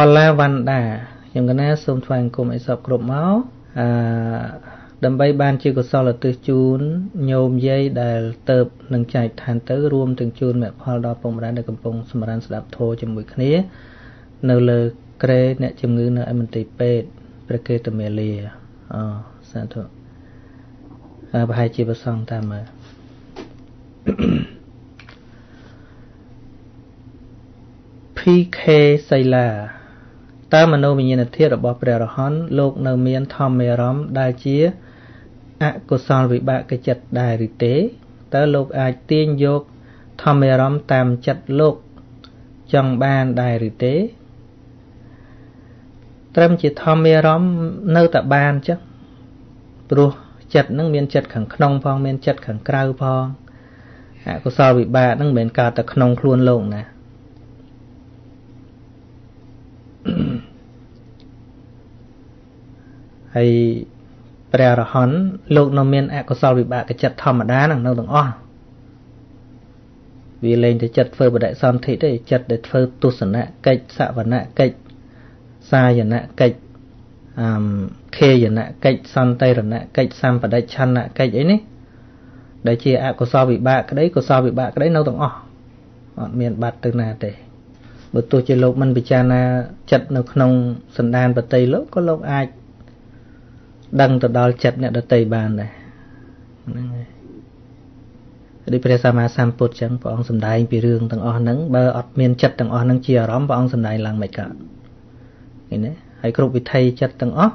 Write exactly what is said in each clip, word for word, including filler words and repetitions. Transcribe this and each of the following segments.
Hola Vanda, những cái này xung quanh cùng ấy sập cột máu. Đầm bay ban chỉ có sau là từ chun nhôm dây để tập nâng chạy thành tới rùm từng chun mẹ Paul đo bóng ra được cầm bóng xâm ran sập thô chấm mũi khné. Nở lơ kê nè chấm ngư nở em tì pet, bê kê tờ mè lìa. Ờ, sao thôi. À, bà hai chỉ bà xong ta mà. pê ca Sayla ta mà nô mình nhìn thấy rồi bỏ bè rồi hón lục nô miên thom mè róm đa chia ạ cô son vị bạ cái chật đài rì tế ta lục ai tiên dốc thom mè róm tam chật lục trong ban đài rì tế trâm chỉ thom mè róm nơi tạ ban chứ bùa chật nâng miên chật khẳng nông phong miên chật khẳng cào phong ạ cô son vị bạ nâng miên cào tạ nông luôn lục nè hay bè ra hòn lục nông miên ạ có sao bị bạ cái chật thầm ở đá nằng nâu tầng o vì lên thì chật phơi bờ đại son thị đấy chật để phơi tu sửa nạ kịch xạ và nạ kịch xa giờ nạ kịch khe giờ nạ kịch son tây rồi nạ kịch sam và đại chăn nạ kịch ấy nè đấy chỉ ạ có sao bị bạ cái đấy có sao bị bạ cái đấy nâu tầng o miền bạt từ nà để bữa tôi chơi lục mình bị cha na chật nâu nông sần đan và tây lốc có lốc ai đăng từ đó chặt nè đã tây bàn này, đi về xem mà xem phốt chẳng vào ông sầm đài bị rương thằng o nắng bờ ọt miền chặt thằng o nắng chia róm vào ông sầm đài làng mày cả, cái này hãy cột bị thay chặt thằng o,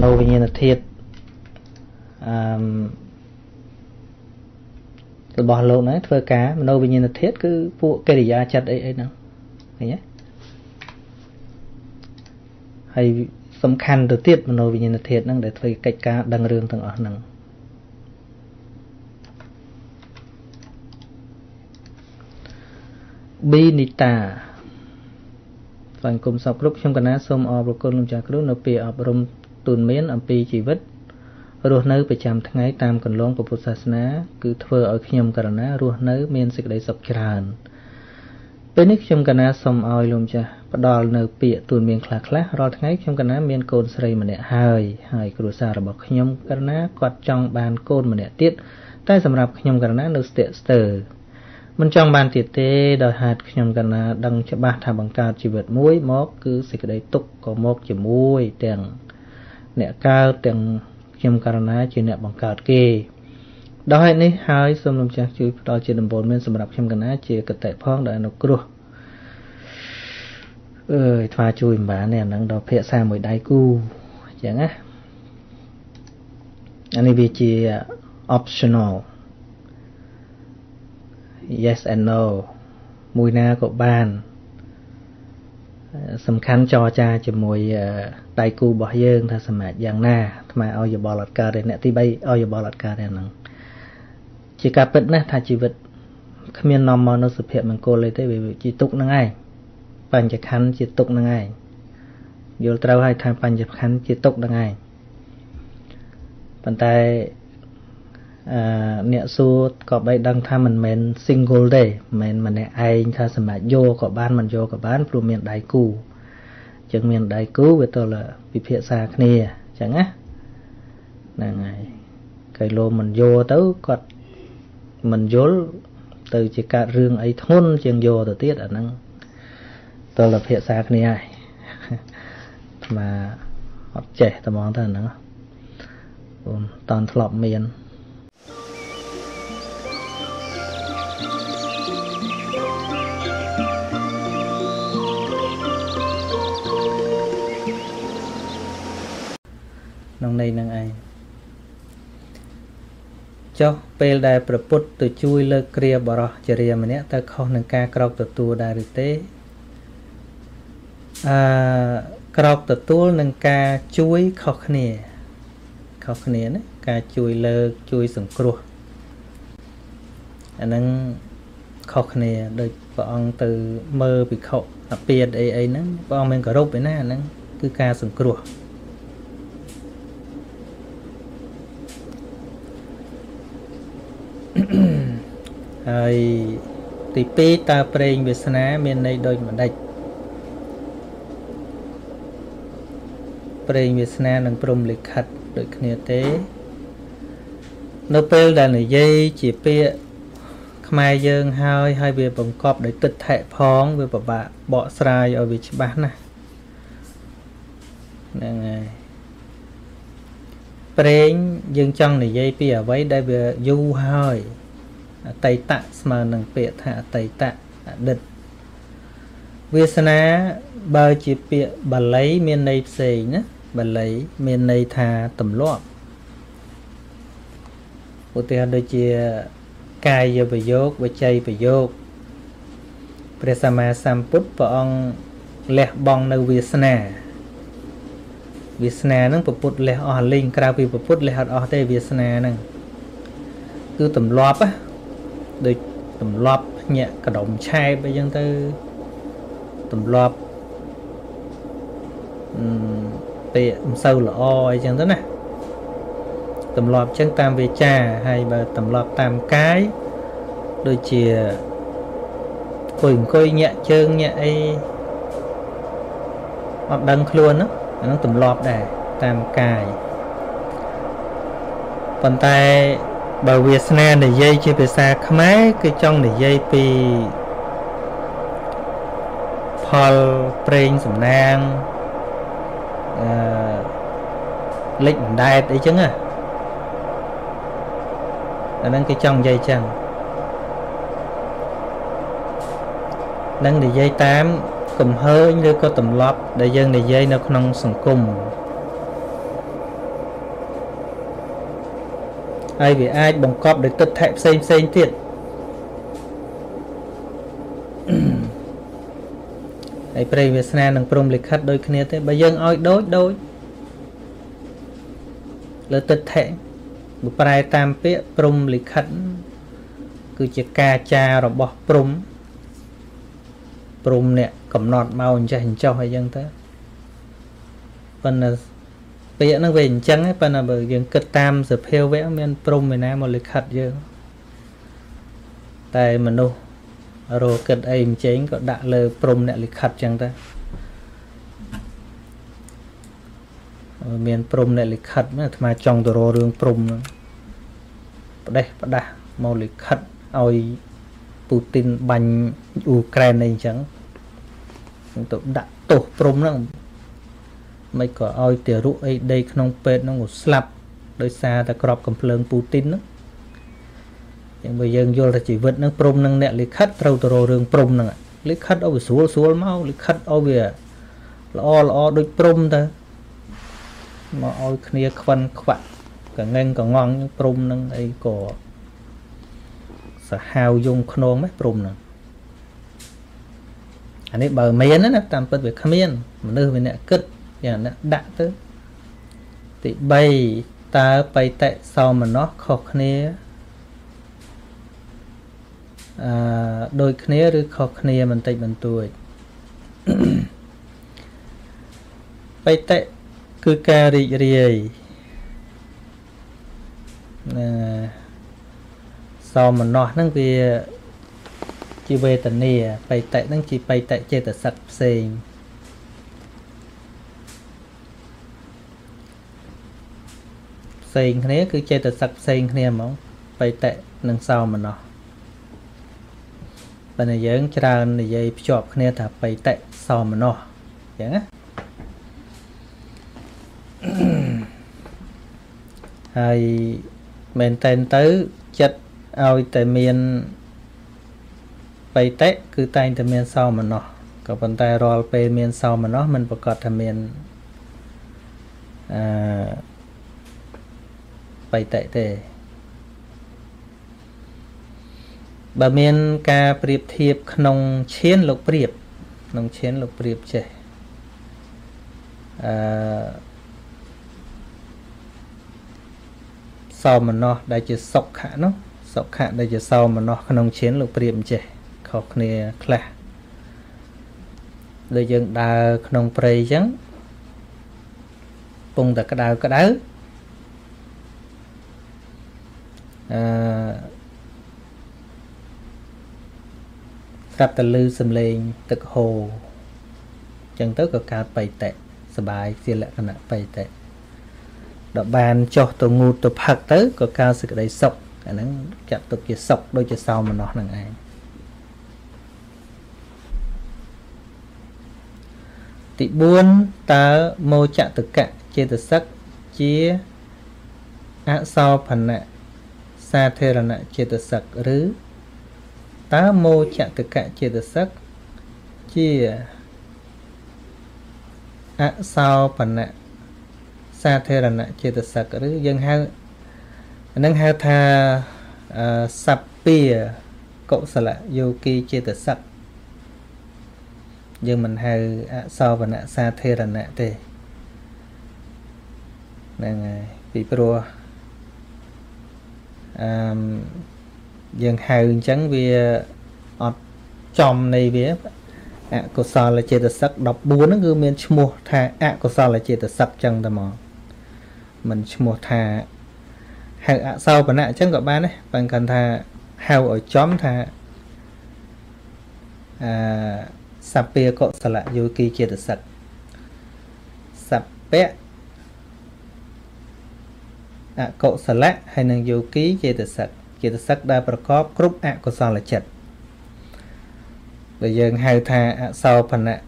lâu bây giờ là thiệt, từ bỏ lâu này phơi cá, lâu bây giờ là thiệt cứ phụ cây để ra chặt ấy ấy nào, cái nhé, hay tầm khăn đầu tiết mà nói về nhân thiệt năng để thấy cách cá đăng rương thằng ở năng Binita phần cùng sọc lúc trong cái ná xôm o bồ côn lông trà lúc nó pìa ọp rôm tuần miến ẩm pì chỉ vứt ruột nứ phải chạm tháng ấy tam cần lông của Phật sát ná cứ thưa ở khi nhầm cả ná ruột nứ miên sực đầy sọc tràn bên nước trong cái ná xôm oi lông trà đo nợ bịa tuần miền khạc lá rồi ngay trong cái ná miền cồn sầy mà nè hơi hơi cửa xa là bọc nhom cái ná quạt trong bàn cồn mà nè tiết tai sầm rạp nhom cái ná nước tiệt sờ bên trong bàn tiệt tê đòi hạt nhom cái ná đăng cho ba thà bằng cao chỉ vượt mũi móc cứ xịt cái đấy tục có móc chỉ mũi tiền nè cao tiền nhom cái ná chỉ nè bằng cao kê đòi này hơi xâm lâm trang chui đòi chỉ đầm bồn miền sầm rạp nhom cái ná chỉ cật tệ phong đòi nó cua ơi thoa chui mà nè nắng đó phê xa mùi đáy cu chẳng á anh ấy vì chỉ optional yes and no mùi na của bàn sầm khăn cho cha chỉ mùi đáy cu bỏ dương tha sầm mạch giang na mà ao giờ bỏ lọt cà để nè tí bay ao giờ bỏ lọt cà để nắng chỉ cà bịch nè tha chỉ vật không nên nằm mà nó sụp hiện bằng cô lấy tới vì chỉ túc nắng ai bánh chả khăn chỉ tục năng ai vô trâu hai thang bánh chả khăn chỉ tục năng ai bàn tay nẹ xua có bay đăng tha mình mến single day mến mà nẹ anh tha sầm mạch vô có bán mình vô có bán phụ miền đại cù chừng miền đại cù với tôi là bị phía xa kia chẳng á là ngày cái lô mình vô tấu còn mình vô từ chỉ cả rương ấy thôn chừng vô từ tiết ở năng tôi là hiện xác này ai mà họ trẻ tao mong thằng nữa toàn thọp miền nông đây nông ai cho pel đại proput từ chui lơ kia bỏ ra chè ria mà nè ta không nâng ca cọc từ tua đại tế cọc từ tua nâng ca chuối khóc nè khóc nè nè ca chuối lơ chuối sừng cua anh nâng khóc nè đôi bọn từ mơ bị khóc đặc biệt ấy ấy nè bọn mình có rốt vậy nè nâng cứ ca sừng cua rồi thì pe ta preng việt nam miền này đôi mà đạch ព្រេងវាសនានឹងព្រំលិខិតដូចគ្នាទេ វាសនា បើជាពាក្យ បាលី មានន័យ ផ្សេង ណា បាលី មានន័យ ថា ទម្លាប់ ឧទាហរណ៍ ដូចជា កាយប្រយោគ វចីប្រយោគ ព្រះ សម្មាសម្ពុទ្ធ ព្រះ អង្គ លះបង់ នៅ វាសនា វាសនា នឹង ព្រះ ពុទ្ធ លះ អស់ លេង ក្រៅ ពី ព្រះ ពុទ្ធ លះ អត់ អស់ ទេ វាសនា នឹង គឺ ទម្លាប់ ណា ដូច ទម្លាប់ ញាក់ កដុំ ឆែប អី ចឹង ទៅ ទម្លាប់ ពាក្យមិនសូវល្អ អីចឹងទៅណា ទម្លាប់ចឹង តាមវាចា ហើយបើ ទម្លាប់ តាមកាយ ដូចជា អង្គុយអង្គុយ ញាក់ជើង ញាក់អី អត់ដឹងខ្លួន ណា អានឹង ទម្លាប់ ដែរ តាមកាយ ប៉ុន្តែ បើវាសនា និយាយ ជា ភាសា ខ្មែរ គឺ ចង់ និយាយ ពី ផលប្រេងសំណាង អឺលេខបណ្ដែត អីចឹង ណា អានឹងគេចង់និយាយចឹង នឹងនិយាយតាមកំហើញ ឬក៏ទម្លាប់ ដែលយើងនិយាយ នៅក្នុងសង្គម ហើយវាអាចបង្កប់ ដោយទិដ្ឋិ ផ្សេងៗ ទៀត ព្រេងវាសនានឹងព្រំលិខិតដូចគ្នាទេ បើយើងឲ្យដូចដូចលើទិដ្ឋិប្រែតាមពាក្យព្រំលិខិត គឺជាការចាររបស់ព្រំ ព្រំអ្នកកំណត់មកអញ្ចេះអញ្ចោះអីចឹងទៅ ប៉ុន្តែពាក្យហ្នឹងវាអញ្ចឹង ប៉ុន្តែបើយើងគិតតាមសភាវៈមានព្រំឯណាមកលិខិតយើង តែមនុស្ស រកគិតអីមិនចេញក៏ដាក់លើព្រំអ្នកលិខិតចឹងទៅមានព្រំអ្នកលិខិតអាត្មាចង់ទៅរករឿងព្រំហ្នឹងផ្ដេសផ្ដាស់មកលិខិតឲ្យពូទីនបាញ់អ៊ុក្រែនអីចឹងទៅដាក់ទោសព្រំហ្នឹងមិនក៏ឲ្យទៅរកអីដីក្នុងពេទ្យហ្នឹង យើងយល់តែជីវិតនឹងព្រមនឹងអ្នកលិខិតត្រូវទៅរករឿងព្រំហ្នឹងលិខិតឲ្យវាស្រួលស្រួលមកលិខិតឲ្យវាល្អល្អដូចព្រំទៅមកឲ្យគ្នាខ្វាន់ខ្វាក់កងឹងកងងព្រំហ្នឹងអីក៏សាហាវយំខ្នងម៉េះព្រំហ្នឹងអានេះបើមែនណាតាមពិតវាគ្មានមនុស្សវាអ្នកគិតយ៉ាងណាដាក់ទៅទី ដោយគ្នាឬខុសគ្នាបន្តិចបន្តួច បៃតៈគឺការរីករាយ សោមនស្សហ្នឹងវាជាវេទនា បៃតៈហ្នឹងជាបៃតៈចេតសិកផ្សេង ផ្សេងគ្នាគឺចេតសិកផ្សេងគ្នាហ្មង បៃតៈនិងសោមនស្ស បើយើងច្រើននិយាយភ្ជាប់គ្នាថាបៃតៈសោមនស្សចឹងណាហើយមែនតែទៅចិត្តឲ្យតែមានបៃតៈគឺតែងតែមានសោមនស្សក៏ប៉ុន្តែរាល់ពេលមានសោមនស្សមិនប្រកាសថាមានអឺបៃតៈទេ បើមានការប្រៀបធៀបក្នុងឈានលោកប្រៀបក្នុងឈានលោកប្រៀបចេះអឺសោមនស្សដែលជាសុខៈនោះសុខៈដែលជាសោមនស្សក្នុងឈានលោកប្រៀបចេះខុសគ្នាខ្លះដូចយើងដើរក្នុងព្រៃអញ្ចឹងពងតែក្តៅក្តៅអឺ ស្រាប់តែលឺសំឡេងទឹកហូរចឹងទៅក៏កើតបៃតៈសោមនស្ស สบายเสียละขณะไปแต่ดอกบานจอตัวงูตัวผักเต๋อก็การศึกได้สกอันนั้นจับตัวเกี่ยวสกโดยจะเศร้ามันนอนนั่งไงติบุญตาโมจะตะกะเจตสักเจียอาสาวพันนะสาเทระนะเจตสักหรือตาโมจะตะกะเจตสักเจียอาสาวพันนะสาเทระนะเจตสักหรือยังหานั่งหาทาสัพเปียโกสละโยกีเจตสักnhưng mình hay à, sau và nạ xa thê là nạ tê nên bị pro à, nhưng hay chẳng vì ọt chòm này vía ạ của sao là chê tật sắc đọc búa nó cứ miền mua thà ạ của sao là chê tật sắc chẳng tầm mò mình mua thà hay ạ à, sau và nạ chẳng gọi ba đấy bạn cần thà hao ở chóm thà à, sắp bê có sả lạ vô kỳ chế tự sạch sắp bê ạ cậu sả lạ hay năng vô kỳ chế tự sạch chế tự sạch đa bà có cúp ạ có sao là chật bây giờ hai thà ạ sau phần ạ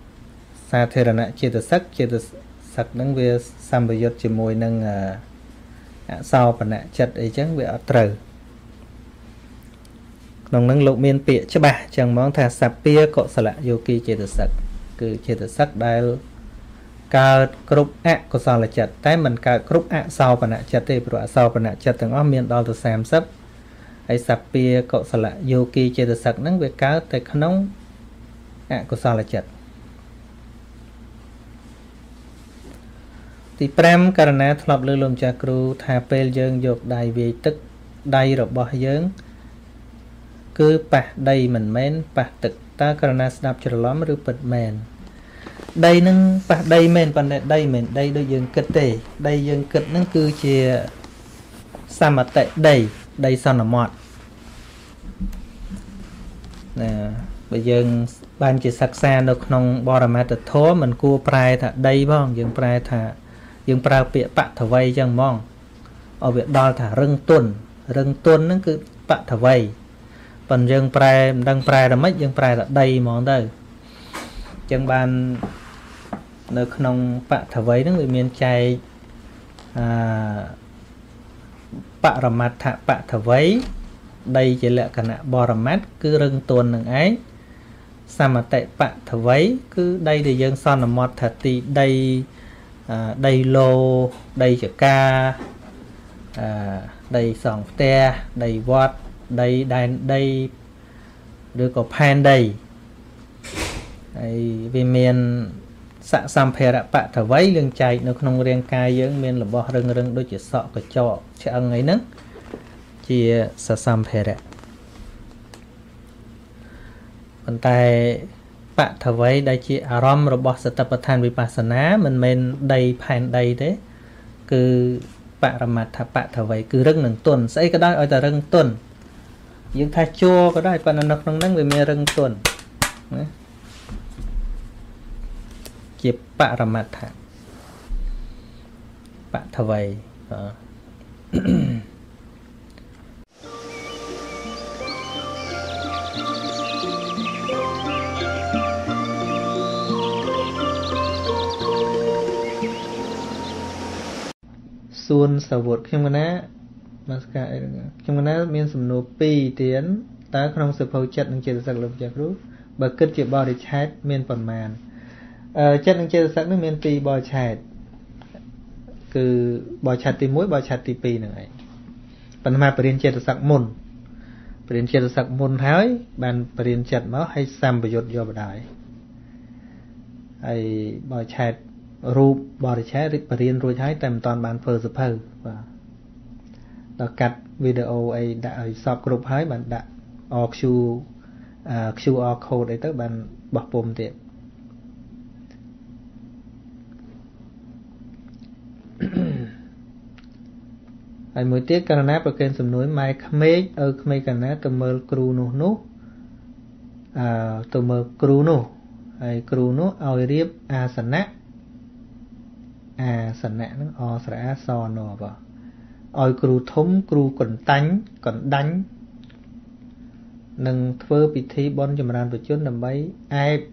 xa thê rần ạ chế tự sạch chế tự sạch nâng về xăm bởi dốt chế môi nâng ạ sau phần ạ chật ấy chẳng về ạ trời nông năng lục miên bịa chứ bà chẳng mong thà sạp bia cọ sạ lạ vô kỳ chế tự sạch cứ chế tự sạch đai cao cục ạ có sao là chật tái mình cao cục ạ sau và nạ chật thì bữa sau và nạ chật từng óc miên đo từ xem sắp ấy sạp bia cọ sạ lạ vô kỳ chế tự sạch nắng về cao tại khăn nông ạ có sao là chật thì prem karana thọp lưu lùm cha cru thà pel dương dột đai về tức đai rồi bỏ dương cứ bạc đây mình men bạc thực ta karana snap cho lắm rồi bật men đây nâng bạc đây men còn đây mình đây đôi dương kịch tề đây dương kịch nâng cứ chia sa mặt tệ đầy đây sao là mọt nè bây giờ ban chỉ sạc xa được nông bò ra mặt thố mình cua prai thà đây bong dương prai thà dương prai bịa bạc thà vây chẳng mong ở việc đo thà rừng tuần rừng tuần nâng cứ bạc thà vây phần dân prai đang prai là mấy dân prai là đây món đây chân ban được nông bạ thở vấy nó người miền trai bạ rầm mặt thạ bạ thở vấy đây chỉ là cả nạ bò rầm mát cứ rừng tuần đằng ấy sao mà tại bạ thở vấy cứ đây thì dân son là mọt thật thì đây à, đây lô đây chữ ca à, đây sòng te đây vót đây đàn đây đưa có pan đây vì miền sạ sam phè đã bạ thở váy lưng chạy nó không riêng cai dưỡng miền là bò rừng rừng đôi chỉ sọ của trọ sẽ ăn ấy nấng chỉ sạ sam phè đã còn tại bạ thở váy đây chỉ arom rồi bò sập than vì bà sná mình men đây pan đây thế cứ bạ làm mặt thà bạ thở váy cứ rừng nửa tuần sẽ cái đó ở tại rừng tuần dương tha chua có đại phần nọc nắng về mê rừng tuần chịp bạ rằm mặt thả bạ thờ vầy xuân sầu vột khiêm ngân á mà cái trong cái này miền sầm nô pi tiến ta không sự phơi chặt năng chế sạc lục chặt rú bậc kết chế bò để chặt miền phần màn chặt năng chế sạc nước miền pi bò chặt cứ bò chặt thì muối bò chặt thì pi này phần mà phần chế sạc mồn phần chế sạc mồn hái bàn phần chặt máu hay sam bị giọt do bờ đại hay bò chặt rú bò để chặt phần rồi chặt tầm toàn bàn phơi sập phơi đó cắt video ấy đã shop group hái bạn đã o q qr code để các bạn bật bùm tiệm hay mới tiếc Canada và kênh sầm núi mai khmei ở khmei Canada từ mờ cruno nô từ mờ cruno hay cruno ao riệp asana à sẵn nạ nó o sẵn sò nọ vào ôi cừu thúng cừu còn đánh còn đánh nâng thưa bị thi bon chùm ran vừa chốn đầm bấy ai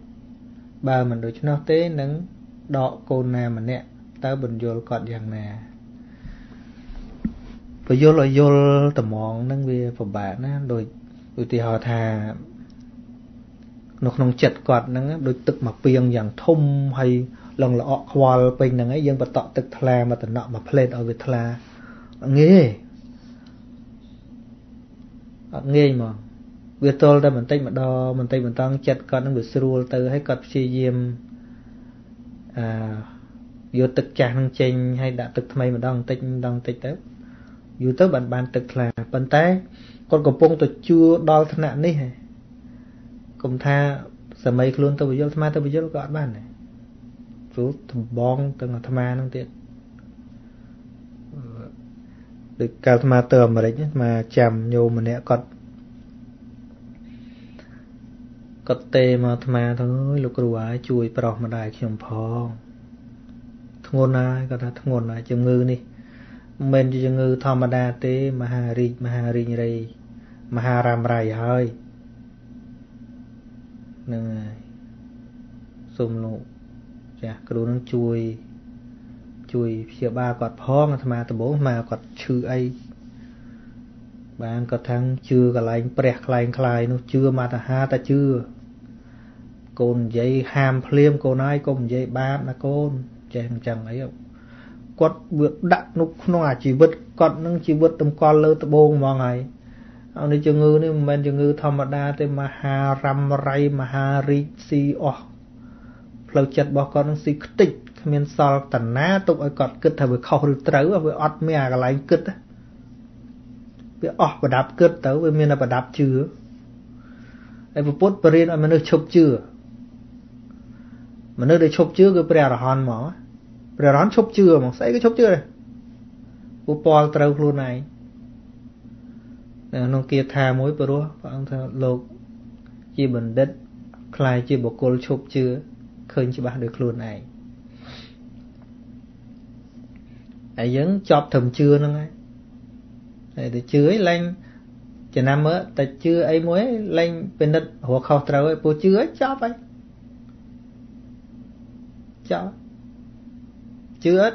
bà mình đối nó tế nâng đọ cô nà mà nè ta bình vô còn dạng nè vừa vô là vô tầm mòn nâng về phòng bạn á đôi đôi thì họ thà nó không chật quạt nâng đôi tức mà piêng dạng thum hay lòng là ọ hoa pin nâng ấy dân vật tọ tức thà mà tận nọ mà plate ở việt thà nghe nghe mà việc tôi đã mình tay mình đo mình tay mình tăng chặt con nó bị sưu từ hay cọp chi diêm à vô thực trạng trên hay đã thực thay mình đang tinh đang tinh tới dù tới bạn bạn thực là bên té con cọp bông tôi chưa đo thân nạn đi cùng tha giờ mấy luôn tôi bị vô tham tôi bị vô gọn bạn này rút bong tôi là tham năng tiện được cao tham tường mà đấy mà chạm nhiều mà nè cọp cất tê mà thà thôi lục rùa chui vào mà đại khiêm phong thôn này có thôn này chừng ngư đi mình chừng ngư thọ mà đa tê mà hà ri mà hà ri như mà hà ram rai hơi nương sum lụ chả cái đồ nó chui chui phía ba quạt phong thà từ bố mà quạt chư ấy bạn có thằng chưa cả lại bẹt lại lại nó chưa mà ta ha ta chưa con dây hàm phim con ai con dây ba là con chẳng chẳng ấy quật vượt đặt nục nó à chỉ vượt con nó chỉ vượt tầm con lơ tầm bông mà ngày ông đi chừng ngư nên mình chừng ngư thầm mà đa tên mà hà ram ray mà hà ri si o lâu chặt bỏ con nó si tích miền sòi tần ná tụi ấy còn cứ thà vừa khâu được trấu vừa ót mía cả lại cứ ở và đạp cướp tới với mình là và đạp chưa đây một phút bơi ở mình được chụp chưa mình được chụp chưa cái bè là hòn mỏ bè rắn chụp chưa mà xây cái chụp chưa này bộ pol trâu luôn này nông kia thà mối bờ rúa ông thà lột chi bình đất khai chi bộ cồn chụp chưa khơi chi bạn được luôn này ấy vẫn chọp thầm chưa nữa ngay để chưới lên chỉ nằm á, ta chưa ấy muối lên bên đất hồ khâu trâu ấy, bố chưới chóp ấy, chóp, chưới,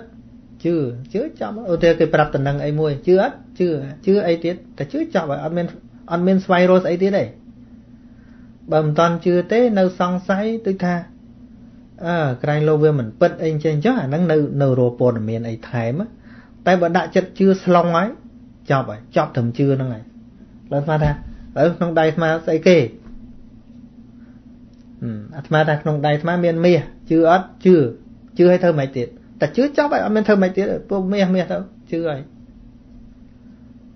chưới, chưới chóp, ô thế cái bạt tần năng ấy muối chưới, chưới, chưới ấy tiết, ta chưới chóp ấy, ăn men, ăn men virus ấy tiết đấy, bầm toàn chưa té nâu song sấy tôi tha, à, cái lâu về mình bật anh trên chó năng nâu nâu rô bồn ở miền ấy thái mà, tại bọn đại chất chưa slong ấy. Chọc vậy, chọc thầm chưa nó này lên mà ta, ở trong đây mà xây kê mà ta trong đây mà miền mía chưa ớt, chưa chưa hay thơ mấy tiết ta chưa chọc vậy, miền thơ mấy tiết bố mía mía thơ, chưa vậy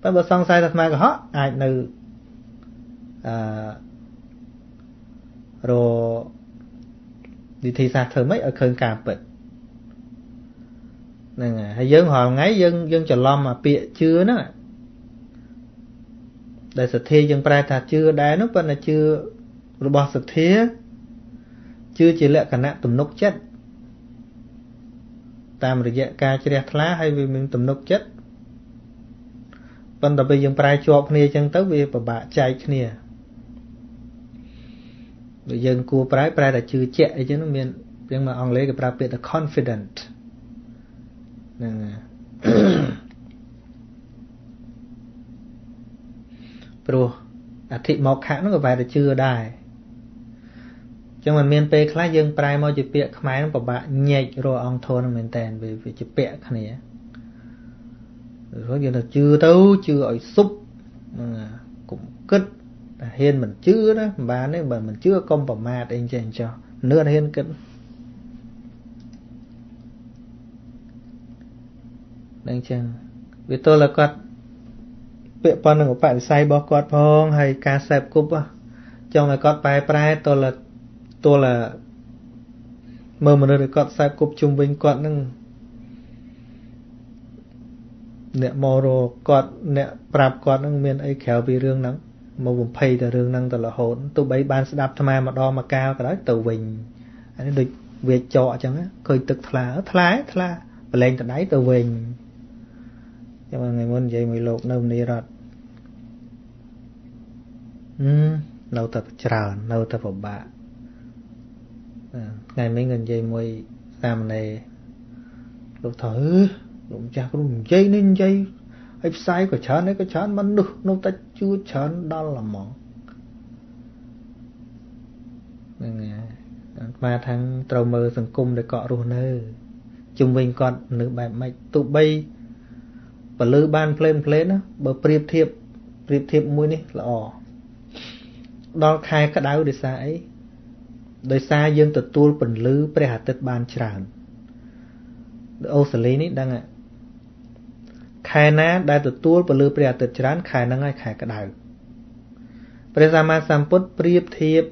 ta bố xong sai thật mà có hót ai nữ rồi đi thi xa thơ mấy ở khơn cạp vậy hay dân họ ngay dân dân trò lom mà bịa chưa nữa đại sật thi dân prai thà chưa đá nó vẫn là chưa bỏ sật thi chưa chỉ lệ cả nạn tụm nốc chết ta mà được dạy ca chỉ đẹp lá hay vì mình tụm nốc chết vẫn là bây dân prai chọc nia chân tới vì bà bà chạy nia rồi dân cua prai prai là chưa chạy chứ nó miền nhưng mà ông lấy cái prai bịa là confident rồi à thị mọc hãng nó có vài là chưa đài trong mình miền tây khá dương prai mau chụp bẹ khmai nó bảo bạn nhẹ rồi ông thôn miền tây về về chụp bẹ khá này rồi giờ là chưa tấu chưa ở súp cũng cất hiên mình chưa đó bà đấy bà mình chưa công bảo ma để anh chàng cho nữa hiên cất đang chăng vì tôi là quạt bịa con đừng có phải say bỏ quạt phong hay cá sẹp cúp á trong này quạt bài bài tôi là tôi là mơ mà được quạt sẹp cúp chung với quạt nâng nè mò rồi quạt nè bạp quạt nâng miền ấy khéo vì rương nắng mà vùng pay từ rương nắng từ là hồn tôi bấy ban sẽ đạp tham mà đo mà cao cái đó từ bình anh được việc trọ chẳng á cười tực thà thà thà lên từ đấy tôi về nhưng mà ngày muốn vậy mới lột nông đi rồi ừ lâu tập chờ lâu tập phổ bạ ngày mấy người vậy mới làm này lột thử lột cha cũng dây nên dây ấy sai của chán ấy cái chán mà được nó ta chưa chán đó là mỏ mà thằng trầu mơ sừng cung để cọ ruột nơi chúng mình còn nữ bài mạch tụ bay và lư ban plen plen á bờ priệp thiệp priệp thiệp mũi này là ỏ đo khai cái đáu để xa ấy đời xa dương tự tuôn phần lư pre hạt tết ban tràn ô xử lý này đang ạ khai ná đại tự tuôn phần lư pre hạt tết tràn khai năng ai khai cái đáu pre ra ma sam put priệp thiệp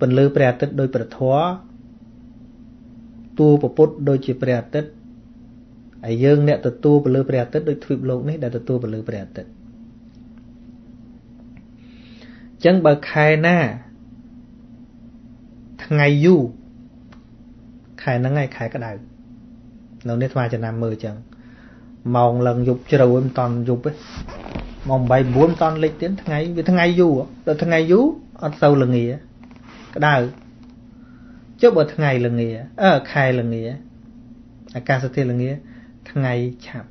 phần lư pre hạt tết đôi phần thó tu bổ put đôi chỉ pre hạt tết ai dương nè tự tu bờ lư bờ tết đôi thuyết lục này đã tự tu bờ lư bờ tết chẳng bờ khai na ngày du khai nó ngày khai cái đại lâu nét mai cho nam mười chẳng mong lần dục trầu em toàn dục ấy mong bảy bốn toàn lịch tiến thằng ngày vì thằng ngày du rồi thằng ngày du ăn sâu là nghĩa cái đại chứ bờ thằng ngày là nghĩa ở khai là nghĩa à ca sát thế là nghĩa ngày chạp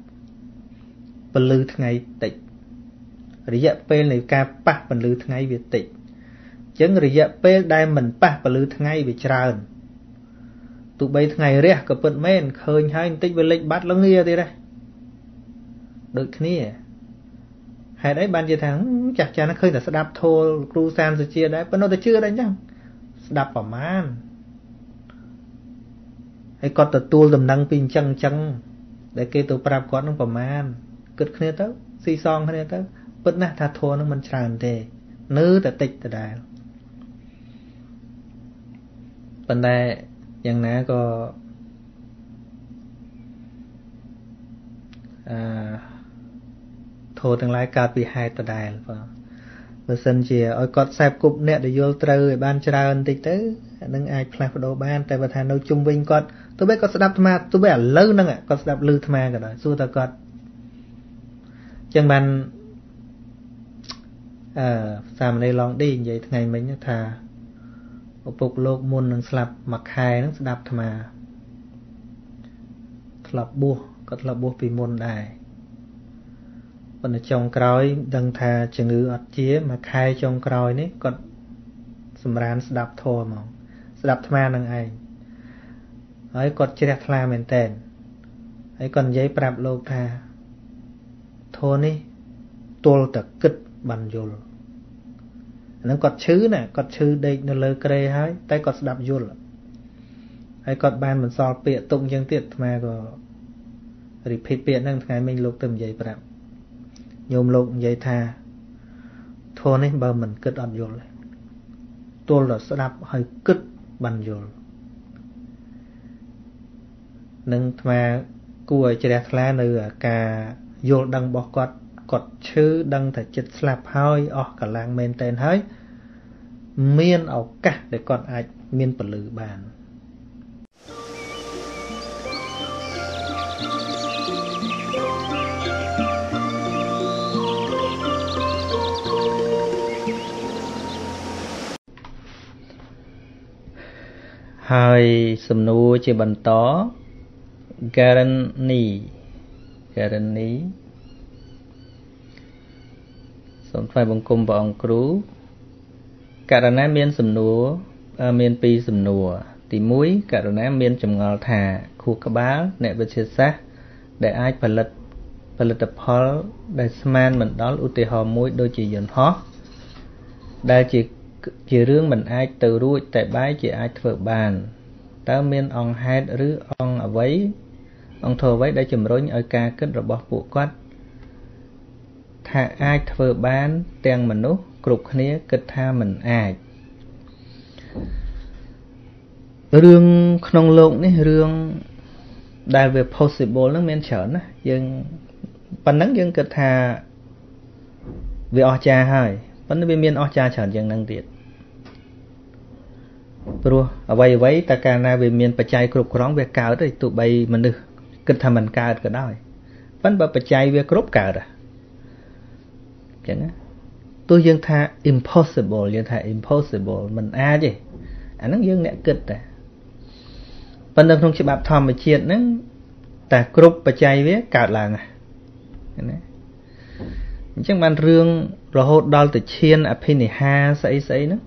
bần lư ngày tịnh rồi dạ bên này ca pa bần lư ngày về tịnh chứng rồi dạ bên đây mình pa bần lư ngày về tràn tụi bay ngày rẻ cả bận men khơi hai tích về lệnh bắt lăng nghe thế đây được thế này hay đấy ban giờ tháng chặt chẽ nó khơi là sẽ đạp thô cru san rồi chia đấy vẫn nó chưa đấy nhá đạp vào man hay còn tự tuôn tầm năng pin chăng chăng để kêu tụi bà con nó còn man cực khné tới xì song khné tới bứt na thà thua nó mình tràn thế nữ ta tịch ta đài bên đây chẳng ná có à thua từng lái cà bị hai ta đài và bữa sân chìa ôi con sẹp cục nè để vô trời ban tràn tịch tới nâng ai plaf đồ ban tại bà thà nấu chung vinh con tôi biết con sẽ đạp mà tôi biết là lâu nâng ạ con sẽ đạp lư thma cả đó xua ta con chẳng bàn à sao mà đây lòng đi vậy ngày mình thà một phục lột môn nâng sạp mặc hai nâng sẽ đạp thma thật bùa con thật bùa vì môn đài còn ở trong cõi đăng thà chừng ngữ ọt chía mặc hai trong cõi này con sầm rán sẽ đạp thô mà đạp thma nâng ai ấy còn chia ra mình tên ấy còn giấy prap lô tha thôi ní tuôn tật kịch bàn dồn nó còn chữ nè còn chữ đây nó lơ kề hái tay còn đạp dồn ấy còn ban mình so bịa tụng dân tiệt mà có repeat bịa năng ngày mình lục từng giấy prap nhôm lục giấy tha thôi ní bờ mình kịch bàn dồn tuôn là đạp hơi kịch bàn dồn nâng mà cua chỉ đẹp là nữa cả vô đăng bỏ cọt cọt chứ đăng thể chật slap hơi ở cả làng men tên hơi miên ở cả để còn ai miên bẩn lử bàn hơi sầm nua chỉ bẩn tó Garani Garani Sống phải bông cung vào ông cú Garana miên sầm nùa à, miên pi sầm nùa Tí mũi Garana miên chùm ngọt thả khu cá bá nẹ vật chết xác để ai phá lật phá lật tập hóa đại sman mình đó là ưu tì hò mũi đôi chỉ dần hóa đại chỉ chỉ rương mình ai từ rụi tại bái chỉ ai thở bàn ta miên ông hét rứ ông ở vấy ông thờ vấy đã chìm rối ở ca kết rồi bỏ vụ quát thà ai thờ bán tiền mình nốt cục khía kết tha mình ai rương không lộn đấy rương đại về possible nó miên chở nó nhưng bản năng nhưng kết tha về o cha hơi vẫn miên o cha chở nhưng năng tiệt ព្រោះ អ្វី អ្វី តើ កាលណា វា មាន បច្ច័យ គ្រប់ គ្រង វា កើត ទេ ទោះ បី មនុស្ស គិត ថា មិន កើត ក៏ ដោយ ប៉ុន្តែ បើ បច្ច័យ វា គ្រប់ កើត ហ៎ ចឹង ណា ទោះ យើង ថា impossible យើង ថា impossible មិន អាច ទេ អា ហ្នឹង យើង អ្នក គិត តែ ប៉ុន្តែ ក្នុង ច្បាប់ ធម្មជាតិ ហ្នឹង តែ គ្រប់ បច្ច័យ វា កើត ឡើង ហ៎ ណា អញ្ចឹង បាន រឿង រហូត ដល់ ទៅ ឈាន អភិនិហា ស្អី ស្អី ហ្នឹង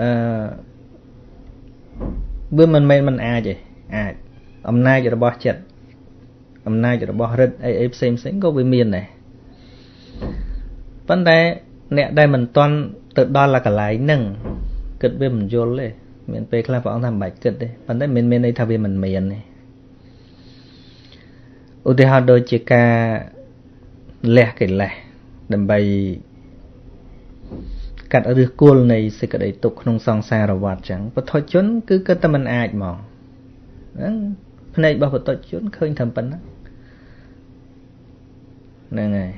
អឺមិនមិនមិនអាចទេអាចអំណាចរបស់ចិត្តអំណាចរបស់រិទ្ធអីផ្សេងផ្សេងក៏វាមានដែរប៉ុន្តែអ្នកដែលមិនតន់ទៅដល់ដល់កន្លែងហ្នឹងគិតវាមិនយល់ទេមានពេលខ្លះព្រះអង្គថាមិនបាច់គិតទេប៉ុន្តែមានមានន័យថាវាមិនមានទេឧទាហរណ៍ដូចជាការលះកិលេសដើម្បី កាត់ឬគល់នៃសេចក្តីទុកក្នុងសង្សារវដ្តចឹងពុទ្ធជនគឺគិតតែមិនអាចហ្មងហ្នឹងផ្នែករបស់ពុទ្ធជនឃើញតែប៉ុណ្ណឹងហ្នឹងហើយ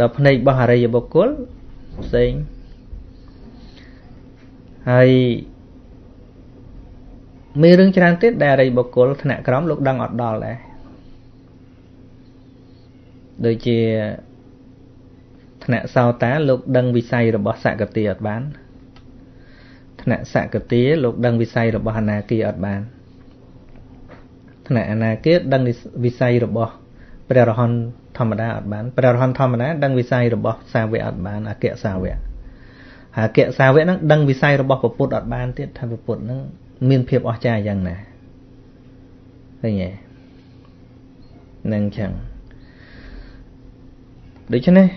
ដល់ផ្នែករបស់អរិយបុគ្គលផ្សេងហើយមានរឿងច្រើនទៀតដែលអរិយបុគ្គលថ្នាក់ក្រមលោកដឹងអត់ដល់ដែរដូចជា ថ្នាក់សកតិលោកដឹងវិស័យរបស់អនាគាអត់បានថ្នាក់អនាគាដឹងវិស័យរបស់ព្រះរហន្តធម្មតាអត់បានព្រះរហន្តធម្មតាដឹងវិស័យរបស់សាវកអត់បានអគ្គសាវកហើយអគ្គសាវកហ្នឹងដឹងវិស័យរបស់ប្រពុតអត់បានទៀតថាប្រពុតហ្នឹងមានភាពអស្ចារ្យយ៉ាងណាឃើញទេហ្នឹងចឹងដូច្នេះ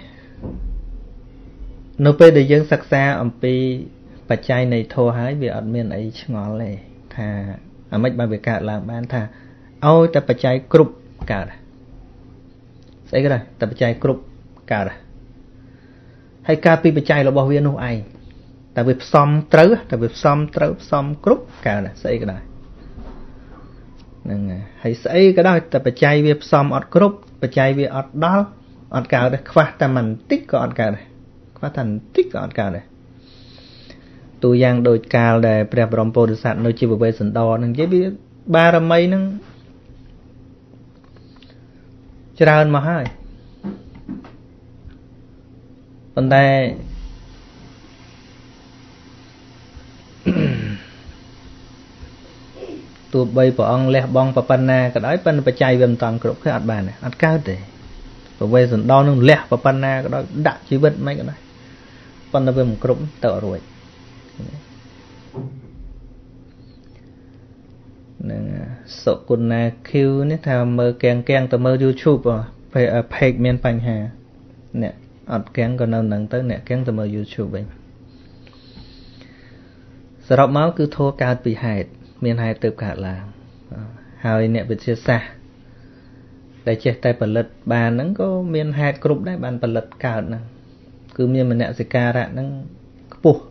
នៅពេលដែលយើងសិក្សាអំពីបច្ច័យនៃធម៌ហើយវាអត់មានអីឆ្ងល់ទេថាអាម៉េចបានវាកើតឡើងបានថាឲ្យតែបច្ច័យគ្រប់កើតហើយការពីបច្ច័យរបស់វានោះឯងតែវាផ្សំត្រូវតែវាផ្សំត្រូវផ្សំគ្រប់កើតស្អីក៏ដោយហ្នឹងហើយស្អីក៏ដោយតែបច្ច័យវាផ្សំអត់គ្រប់បច្ច័យវាអត់ដល់អត់កើតទេខ្វះតែបន្តិចក៏អត់កើតដែរ បាទយ៉ាងដោយកាលដែលព្រះបរមពុទ្ធសាសន៍នៅជាវិវេសន្តរនឹងនិយាយវាបារមីនឹងច្រើនមកហើយប៉ុន្តែទោះបីព្រះអង្គលះបង់ប្រប៉ុណ្ណាក៏ដោយប៉ុន្តែបច្ច័យវាមិនតាន់គ្រប់គឺអត់បានទេអត់កើតទេ វេសន្តរនឹងលះប្រប៉ុណ្ណាក៏ដោយដាក់ជីវិតមិនក៏ដោយប៉ុន្តែវាមិនគ្រប់ទៅអត់រួចនឹងសុគណាឃីវនេះថាមើលកៀងកៀងទៅមើល YouTube ផេក មានបញ្ហាអ្នកអត់កៀងក៏នៅនឹងទៅអ្នកកៀងទៅមើល YouTube វិញសរុបមកគឺធัวកើតពីហេតុមានហេតុទៅកើតឡើងហើយអ្នកវិទ្យាសាស្ត្រ តែចេះតែផលិតបានហ្នឹងក៏មានហេតុគ្រប់ដែរបានផលិតកើតហ្នឹងគឺមានមនសិការៈហ្នឹងខ្ពស់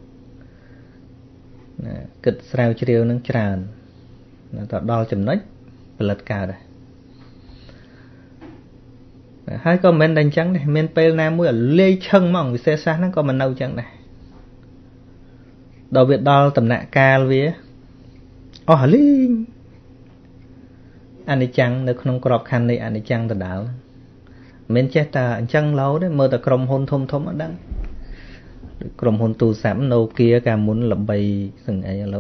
គិតស្រាវជ្រាវហ្នឹងច្រើនដល់ដល់ចំណុចផលិតកើតដែរហើយក៏មិនដឹងអញ្ចឹងដែរមានពេលណាមួយឲ្យលាយឆឹងហ្មងវិសេសសាស្ត្រហ្នឹងក៏មិននៅអញ្ចឹងដែរដល់វាដល់ដំណាក់កាលវាអស់លីង អានិច្ចំនៅក្នុងក្របខណ្ឌនៃអនិច្ចំដដែលមិនចេះតែអញ្ចឹងឡូវទេមើលតែក្រុមហ៊ុនធំធំអត់ដឹងក្រុមហ៊ុនទូរស័ព្ទ ពេលណាមួយហ្នឹងអញ្ចឹ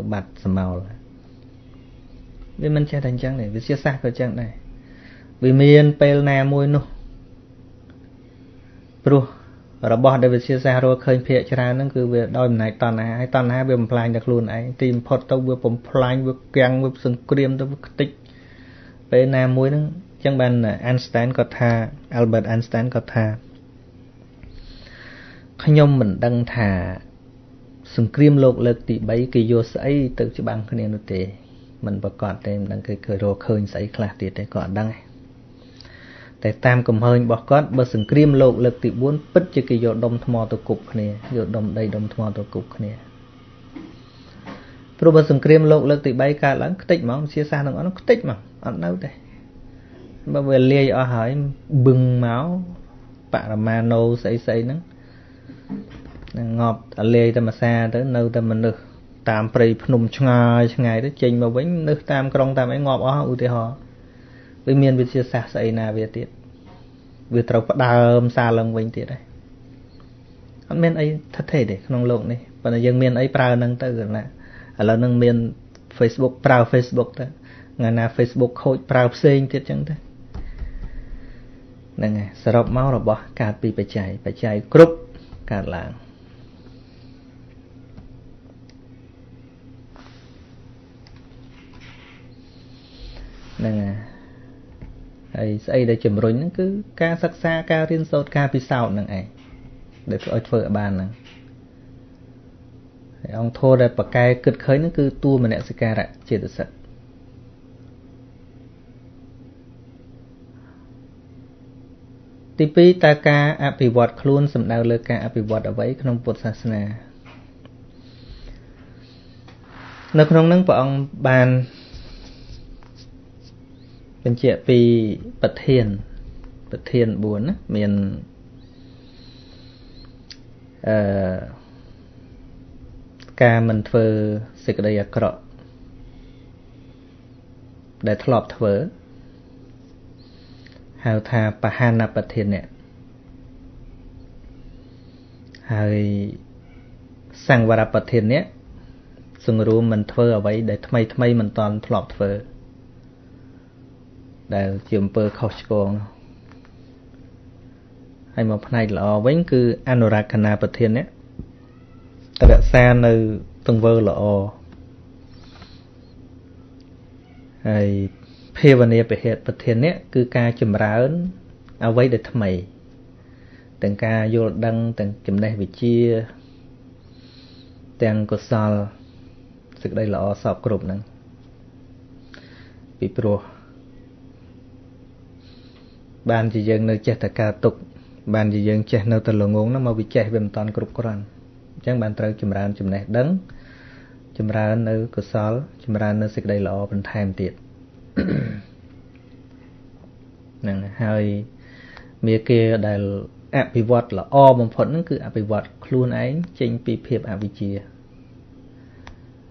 ងបាន Einstein គាត់ថា Albert Einstein គាត់ថា ខ្ញុំមិនដឹងថាសង្គ្រាមលោកលើកទី 3 គេយកស្អីទៅច្បាំងគ្នានោះទេមិនប្រកាសទេមិនដឹងគេឃើញរកឃើញស្អីខ្លះទៀតទេគាត់អត់ដឹងតែតាមកំហើញរបស់គាត់បើសង្គ្រាមលោកលើកទី 4 ពិតជាគេយកដុំថ្មទៅគប់គ្នាយកដុំដីដុំថ្មទៅគប់គ្នា ព្រោះបើសង្គ្រាមលោកលើកទី 3 កើតឡើងខ្ទេចហ្មងវិទ្យាសាស្ត្រហ្នឹងអត់ខ្ទេចហ្មងអត់នៅទេបើវាលាយអស់ហើយបឹងមកបរមាណូស្អីស្អីហ្នឹងងប់តែលាយតែមសាទៅនៅតែមនុស្ស tam prey phnom chai chai đó chênh mà vĩnh nước tam krong tam ấy ngọp ó ưu thế họ với miền Việt chia sẻ sợi na về tiệt vừa trâu bắt đầm xa lồng vĩnh tiệt đấy anh miền ấy thất thể để không lộn này và là dân miền ấy prao nâng tự là là nâng miền Facebook prao Facebook đó ngày nào Facebook hội prao xinh tiệt chẳng thế này ngày sờ rộp máu rồi bỏ cả bị phải chạy phải chạy group cả làng này xây để chìm rồi những cứ ca sắc xa ca riêng sâu ca pi sao này ấy để phơi phơi ở bàn này ông thô đây bậc cai cực khơi những cứ tu mà nẹt ca lại chỉ được sợ tivi ta ca áp bị vọt luôn sầm đào lơ ca áp bị vọt ở vậy không bột sạch nè nó không nâng vào ông bàn bên chị vì bật thiền bật thiền buồn á miền uh, ca mình thờ xịt đây à cọ để thọp thở hào thà bà hàn là bật thiền nè hay sang vào bật thiền nhé sung rú mình thờ ở vậy để thay thay mình toàn thọp thở để chìm bờ khóc con hay một phần này là vẫn cứ anurakana bậc thiên đấy ta đã xa nơi từng vơ là hay phê vấn đề về bậc thiên đấy cứ ca chìm rán áo váy để thầm mày từng ca vô đăng từng chìm đây bị chia từng có sao sự đây là sao group năng bị pro ban chỉ dân nơi che ta ca tục ban chỉ dân che nơi ta lồng ngốn nó mau bị che về toàn cục cằn chẳng ban trâu chìm ran chìm này đắng chìm ran nơi cửa sổ chìm ran nơi xịt đầy lọ bên thèm tiệt nè hơi mía kia đại áp bị vọt là o bầm phẫn nó cứ áp bị vọt luôn ấy trên bị phèp áp bị chia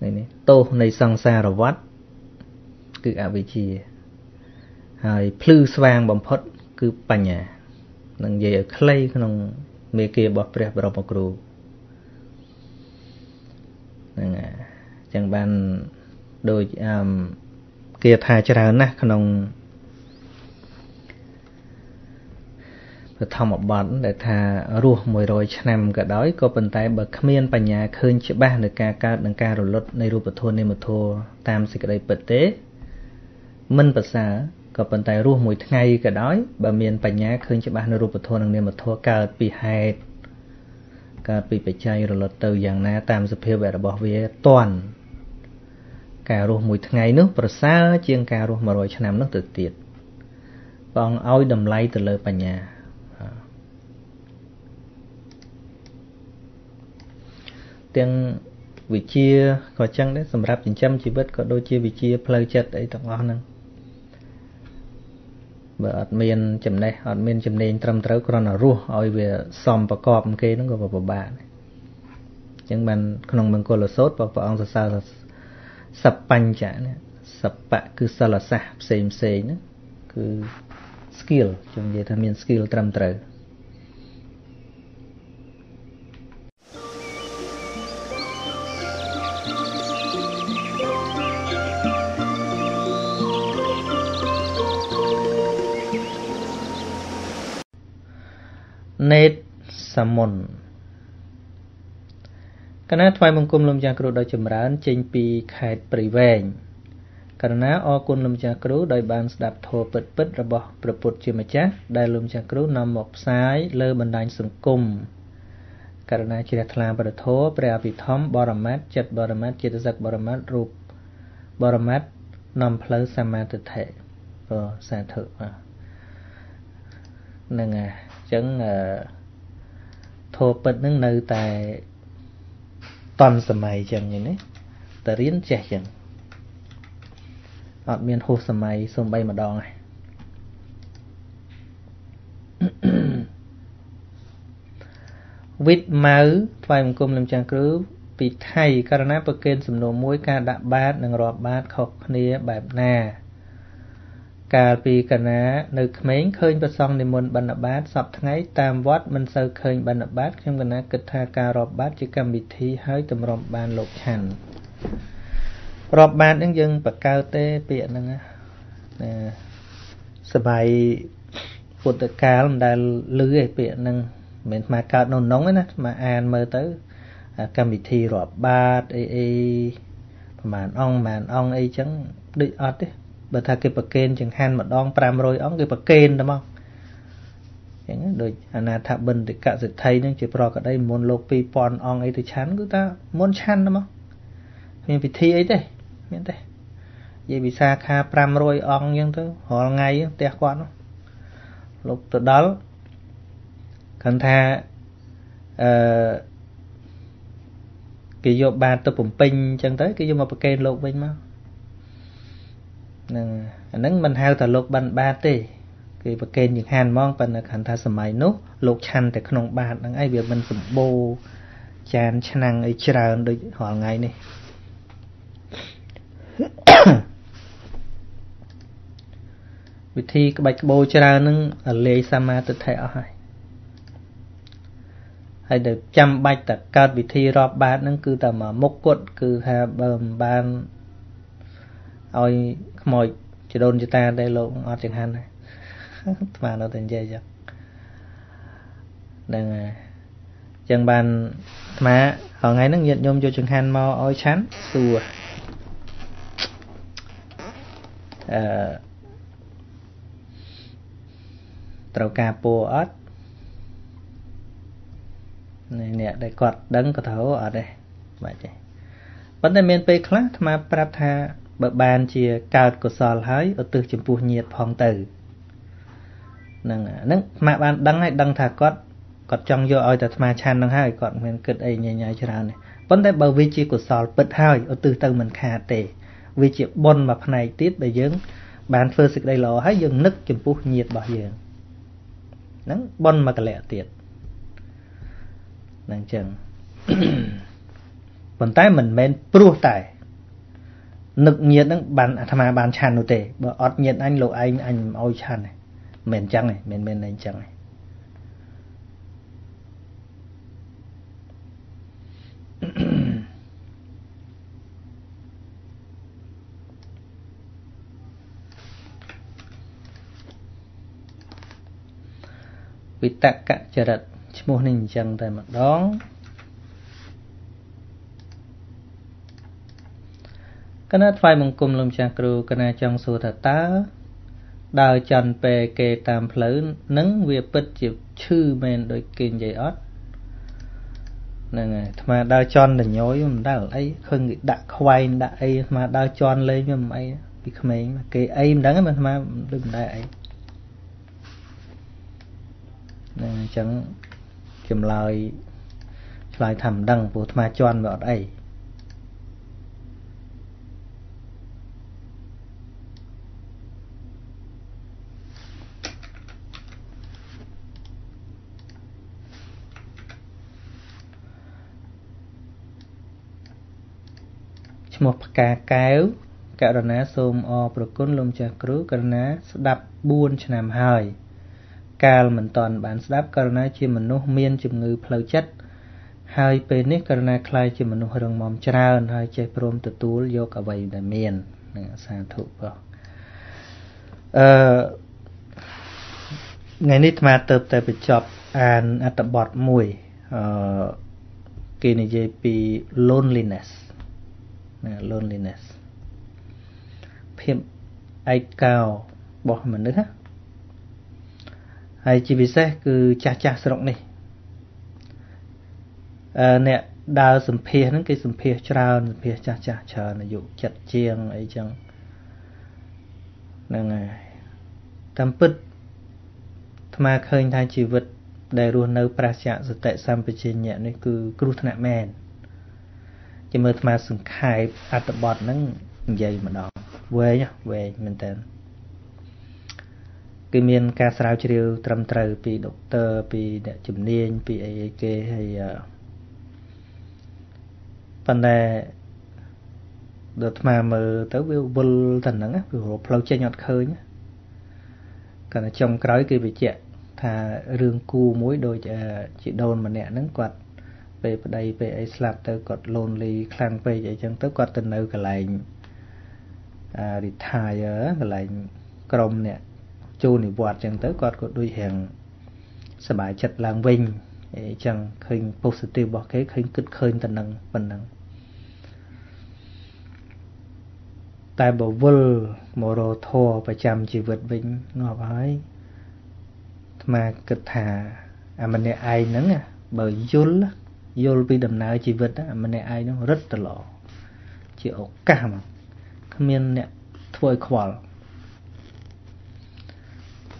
này này tô này sang xa rồi vắt cứ áp bị chia hơi phư vàng bầm phật cứ bành à, năng dây ở clay không mê kia bọt bẹp bọt bọc rù, năng à, chẳng bàn đôi um, kia thay cho ra nè không, phải thầm một bản để thà rùa mồi rồi chăn cả đói có vận tải bậc miên bành à khơi chữ ba được ca ca đằng ca rồi lót này rùa bật thô này bật thô tam xịt đây bật tế, minh bật xả có vận tải rùa mùi ngay cả đói bà miền bà nhá khơi cho bà nó rùa bà thôn năng niềm mà thua cả bị hẹt cả bị phải chay rồi lột từ dạng ná tam sập hiệu về là bỏ về toàn cả rùa mùi ngay nước và xa chiên cả rùa mà rồi cho nằm nước tự tiệt và ông ôi đầm lây từ lời bà nhá tiếng vị chia có chăng đấy sầm rạp chín trăm chỉ biết có đôi chia vị chia play chất đấy tổng ngon năng bởi ở miền chấm này, ở miền chấm này trăm trâu còn là ruộng, ở về xóm và cọp kia nó gọi vào bà nhưng bạn không bằng cô là sốt và vợ ông sao sao là sập banh chả này, sập bạ cứ sao là sạp xem xem nữa, cứ skill trong vậy tham miền skill trăm trâu. Nét Samon Các nát thoai mong cung lùm chàng cửu đòi chùm rán chênh bì khát bì vẹn Các nát o cung lùm chàng cửu đòi bàn sạp thô bật bật ra bọc bật bật chùm mà chắc Đại lùm chàng cửu nằm mọc sái lơ bần đành xung cung Các nát chì rạc làm bật thô bè vị thóm bò rằm mát chật bò rằm mát chì tự giặc bò rằm mát rụp Bò rằm mát nằm phá xa mát tự thể Ờ, xa thử Nâng à chẳng thô bật nâng nơi tại toàn sầm mày chẳng như thế, ta riêng trẻ chẳng, ở miền hồ sầm mày sông bay mà đòn này, vịt máu, phải một cung làm chàng cứ bị thay các nắp bậc kênh sầm nổ mũi cả đạp bát nâng rọp bát khóc nề bẹp nà cả vì cả ná nực mấy khơi bớt xong thì muốn bàn đạp bát sập ngay tam vót mình sờ khơi bàn đạp bát trong cái ná kịch tha cả rọp bát chỉ cầm bị thi hơi tầm rọp bàn lột hẳn rọp bàn những dân bậc cao tê bịa nè sờ bài phụ tử cá làm đại lưới bịa nè mình mà cao nồng nóng ấy nè mà an mơ tới cầm bị thi rọp bát ấy ấy màn ong màn ong ấy chẳng đứt ót đấy bởi thà cái bậc kênh chẳng hạn mà đong pram rồi ống cái bậc kênh đúng không? Chẳng đôi anh à thà bình thì cả sự thấy nhưng chỉ pro cả đây muốn lô pi pon ong ấy thì chán cứ ta muốn chán đúng không? Mình bị thi ấy đây, miễn đây. Vậy bị xa kha pram rồi ong nhưng thứ họ ngay tiếc quá nó. Lúc từ đó cần thà cái vô ba tôi bùng pin chẳng tới cái vô mà bậc kênh lục bên mà. Nâng mình hào thả lục bàn bát đi cái bậc kênh những hàn mong bằng là khẳng thả sầm máy nốt lục chăn tại khung bát đang ai việc mình sầm bồ chán chăn năng ấy chờ đợi họ ngày này vì thi cái bạch bồ chờ nâng ở lề sa ma tự thể ở hay hay để chăm bạch tất cả vì thi rọp bát nâng cứ tầm ở mốc quận cứ hà bờm ban ôi mọi chỉ đồn cho ta đây lộ ở trường hành này mà nó thành dây dọc đang chẳng bàn mà họ ngay nó nhận nhôm cho trường hành mau ôi chán xùa trâu cà pô ớt này nè đây quạt đấng có thấu ở đây vậy chứ vấn đề miền tây khác mà prata bởi bàn chìa cao của sòl hái ở từ chấm phù nhiệt phòng tử nâng nâng mà bạn đăng hay đăng thà cót cót trong vô ơi thật mà chan đăng hai cọt mình cất ấy nhảy nhảy cho nào này vấn đề bởi vị trí của sòl bật hai ở từ từ mình khà tệ vị trí bon mà phần này tiết để dướng bàn phơi sực đây lò hái dừng nức chấm phù nhiệt bỏ dường nâng bon mà cái lẹ tiệt nâng chừng còn tay mình men pru tài nực nhiệt nâng bàn tham bàn chăn nô tệ bờ ọt nhiệt anh lộ anh anh ôi chăn này mền trắng này mền mền này trắng này vì tắc cả chợt chỉ muốn hình trắng tại mặt đó cái nét phai mông cùng lông chạc rùa cái này trong số thật ta đào chăn về kề tam lớn nắng việc bất diệt chư men đôi kinh dày ót này mà đào chăn là nhói mà đào ấy khơi người đã khoai đã ấy mà đào chăn lên như mày bị khơi mà kề ấy đáng mà mà đừng đại ấy này chẳng kiếm lời lời thầm đằng của mà chăn vào đây một cà kéo cạo đàn á xôm o procon lông chà cứu càn á đập buôn cho nằm hơi cào mình toàn bản đáp càn á chỉ mình nuốt miên chìm ngư phơi chất hơi penis càn á khai chỉ mình nuốt hơi rồng mỏm trao hơi chạy prom từ túi vô cả vầy để miên sang thụ vào ngày nít mà tập tại bị chọc an tập bọt mùi kia này dây pi loneliness loneliness ភាពឯកោរបស់មនុស្សណា chỉ mới tham sủng khai ạt bọt nắng dày mà đó về nhá về mình tên cái miền ca sấu chiều trầm trừ vì doctor vì chấm niên vì ai hay Phần này được mà mở tới bull thành nắng á, bull plow chơi nhọt khơi nhá. Còn trong cái kia bị chẹt, thà rương cu mối đôi chị đồn mà nè nắng quạt về đây về ấy slap tới quạt lonely clang về vậy chẳng tới quạt tình nơi cả lại à đi thay ở cả lại crom nè chu nỉ quạt chẳng tới quạt của đôi hàng sờ bãi chật làng vinh vậy chẳng khinh positive bỏ cái khinh cực khơi tình năng tình năng tại bộ vul mồ rô thô và chăm chỉ vượt vinh ngọt hỏi mà cực thà à mình này ai nắng à bởi yul yul vì đầm nào chỉ vượt á mình này ai nó rất là lọ chỉ ốc cả mà không nên nè thôi khỏi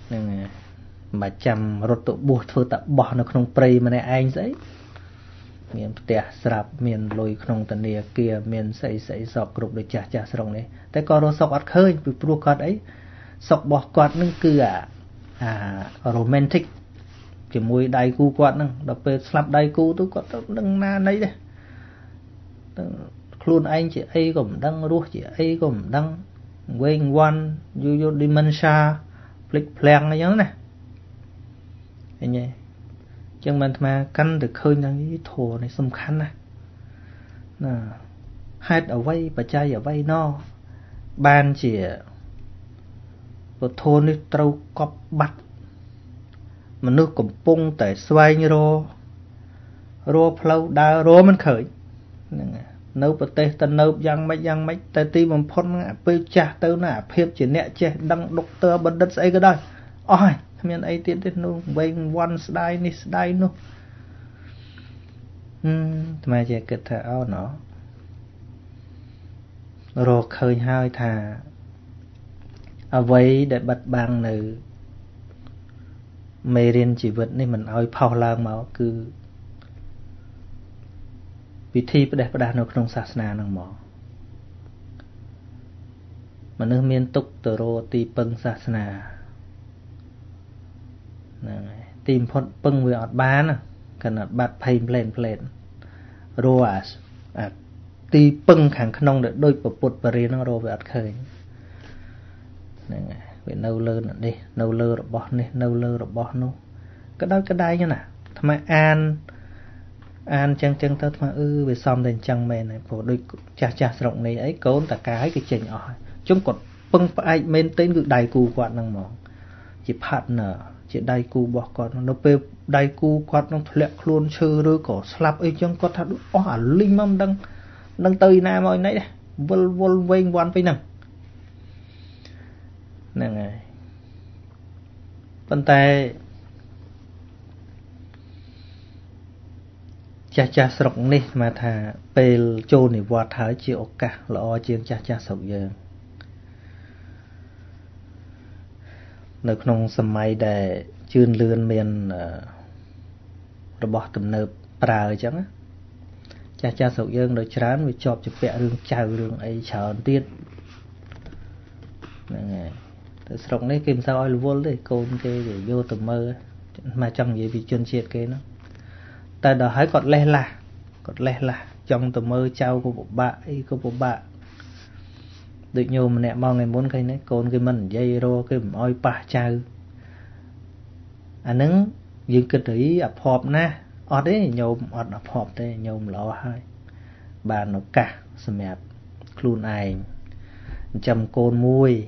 nên mà chăm rốt tụ buộc thôi tập bỏ nó không prey mình này ai giấy miền tây sáp miền lôi khung tận địa kia miền xây xây sọc gục để chả chả sòng đấy, tại còn rồi sọc ăn khơi, bị pru cọt ấy, sọc bỏ cọt nưng cứ à, à romantic, chỉ môi đai cu cọt nưng, đập về slap đai cu tôi cọt nưng na đấy đấy, luôn anh chị ấy cũng đăng ruột chị ấy cũng đăng, quen quan, vô dementia, flick plan này giống này, anh nhỉ? Chẳng mình mà căn được khơi năng cái thổ này xâm khăn này nà hai ở vay và trai ở vay no ban chỉ một thôn đi trâu cọp bạch mà nước cũng pung tại xoay như rô rô plau đa rô mình khởi nấu bật tê ta nấu giang mấy giang mấy tại ti mình phun ngã pê cha tớ nã phép chỉ nẹt che đăng đục tơ bên đất ấy cái đây ôi miền ấy tiết đến luôn bên one side này side luôn mà chỉ kịch thảo nó rồi khơi hai thà ở vậy để bật bang nữ mê riêng chỉ vật nên mình ôi phao lang máu cứ vì thi để đạt được trong sạch na năng mỏ mà nước miền tục từ rồi ti bưng sạch na tìm phật bưng về ọt bán à cần ọt bát phay plen plen roas à tì bưng hàng khăn để đôi bột bột bờ riêng nó rồi về ọt khơi này về nâu lơ nữa đi nâu lơ rồi bọt này nâu lơ rồi bọt nô cái đó cái đai như nè tham an an chăng chăng tao tham ư về xong đền chăng mền này phổ đôi cha cha rộng này ấy cốn ta cái cái chỉnh ọt chúng còn bưng phải men tên ngự đài cù quạt năng mỏ chỉ phát nở chị đai cù bỏ con nó về đai cù quạt nó lẹ luôn chơi rồi cổ slap ấy chẳng có thật ó à linh mâm đăng đăng tơi na mọi nấy vol vol vang quan với nằng nè này bàn tay cha cha sòng này mà thà pel trôn thì vọt thái chịu cả lọ chiên cha cha sòng giờ nơi trong sầm mai để chươn lươn miền rồi bỏ tầm nợ prà chăng á cha cha sầu dương rồi chán rồi chọp chụp vẽ đường chào đường ấy chờ tiết này từ sòng đấy kim sao oil vol đấy cồn cái để vô tầm mơ mà trong gì vì chuyên triệt cái nó ta đòi hỏi còn lẻ là còn lẻ là trong tầm mơ trao của bộ bạ ấy của bộ bạ được nhiều mà nè mong ngày muốn cái này còn cái mình dây ro cái mồi pa chào anh nứng dừng cái đấy ập họp na ọt đấy nhiều ọt ập họp đấy nhiều lo hai bà nó cả sẹp khuôn ai chầm côn mui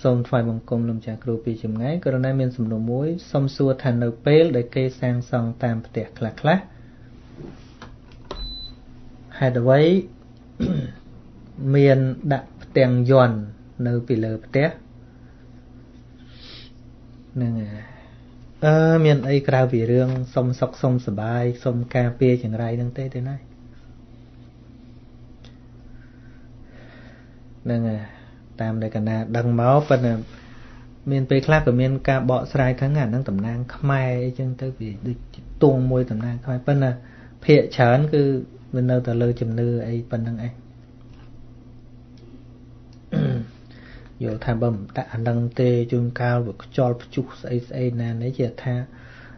sông phai bằng công lâm trà cừu pi chìm ngay coronet miền sầm đồ muối sông xua thành đầu pale để cây sang sông tam bẹt khạc khạc hai đầu ấy miền đạp tiền giòn nơi pi lờ bẹt nương à ờ miền ấy cào vì riêng sông sọc sông sờ bài sông cà phê chẳng rai đang tê thế này nè tam đại cana đằng máu phần miền tây khác của miền ca bọ sài tháng ngàn đang tẩm nang khmai chân tới vì tuồng môi tẩm nang khmai phần là phệ chán cứ bên đâu tờ lơ chầm nư ấy phần đang ấy vô tham bầm tạ đăng tê chung cao và cho chúc ấy ấy nè nấy giờ tha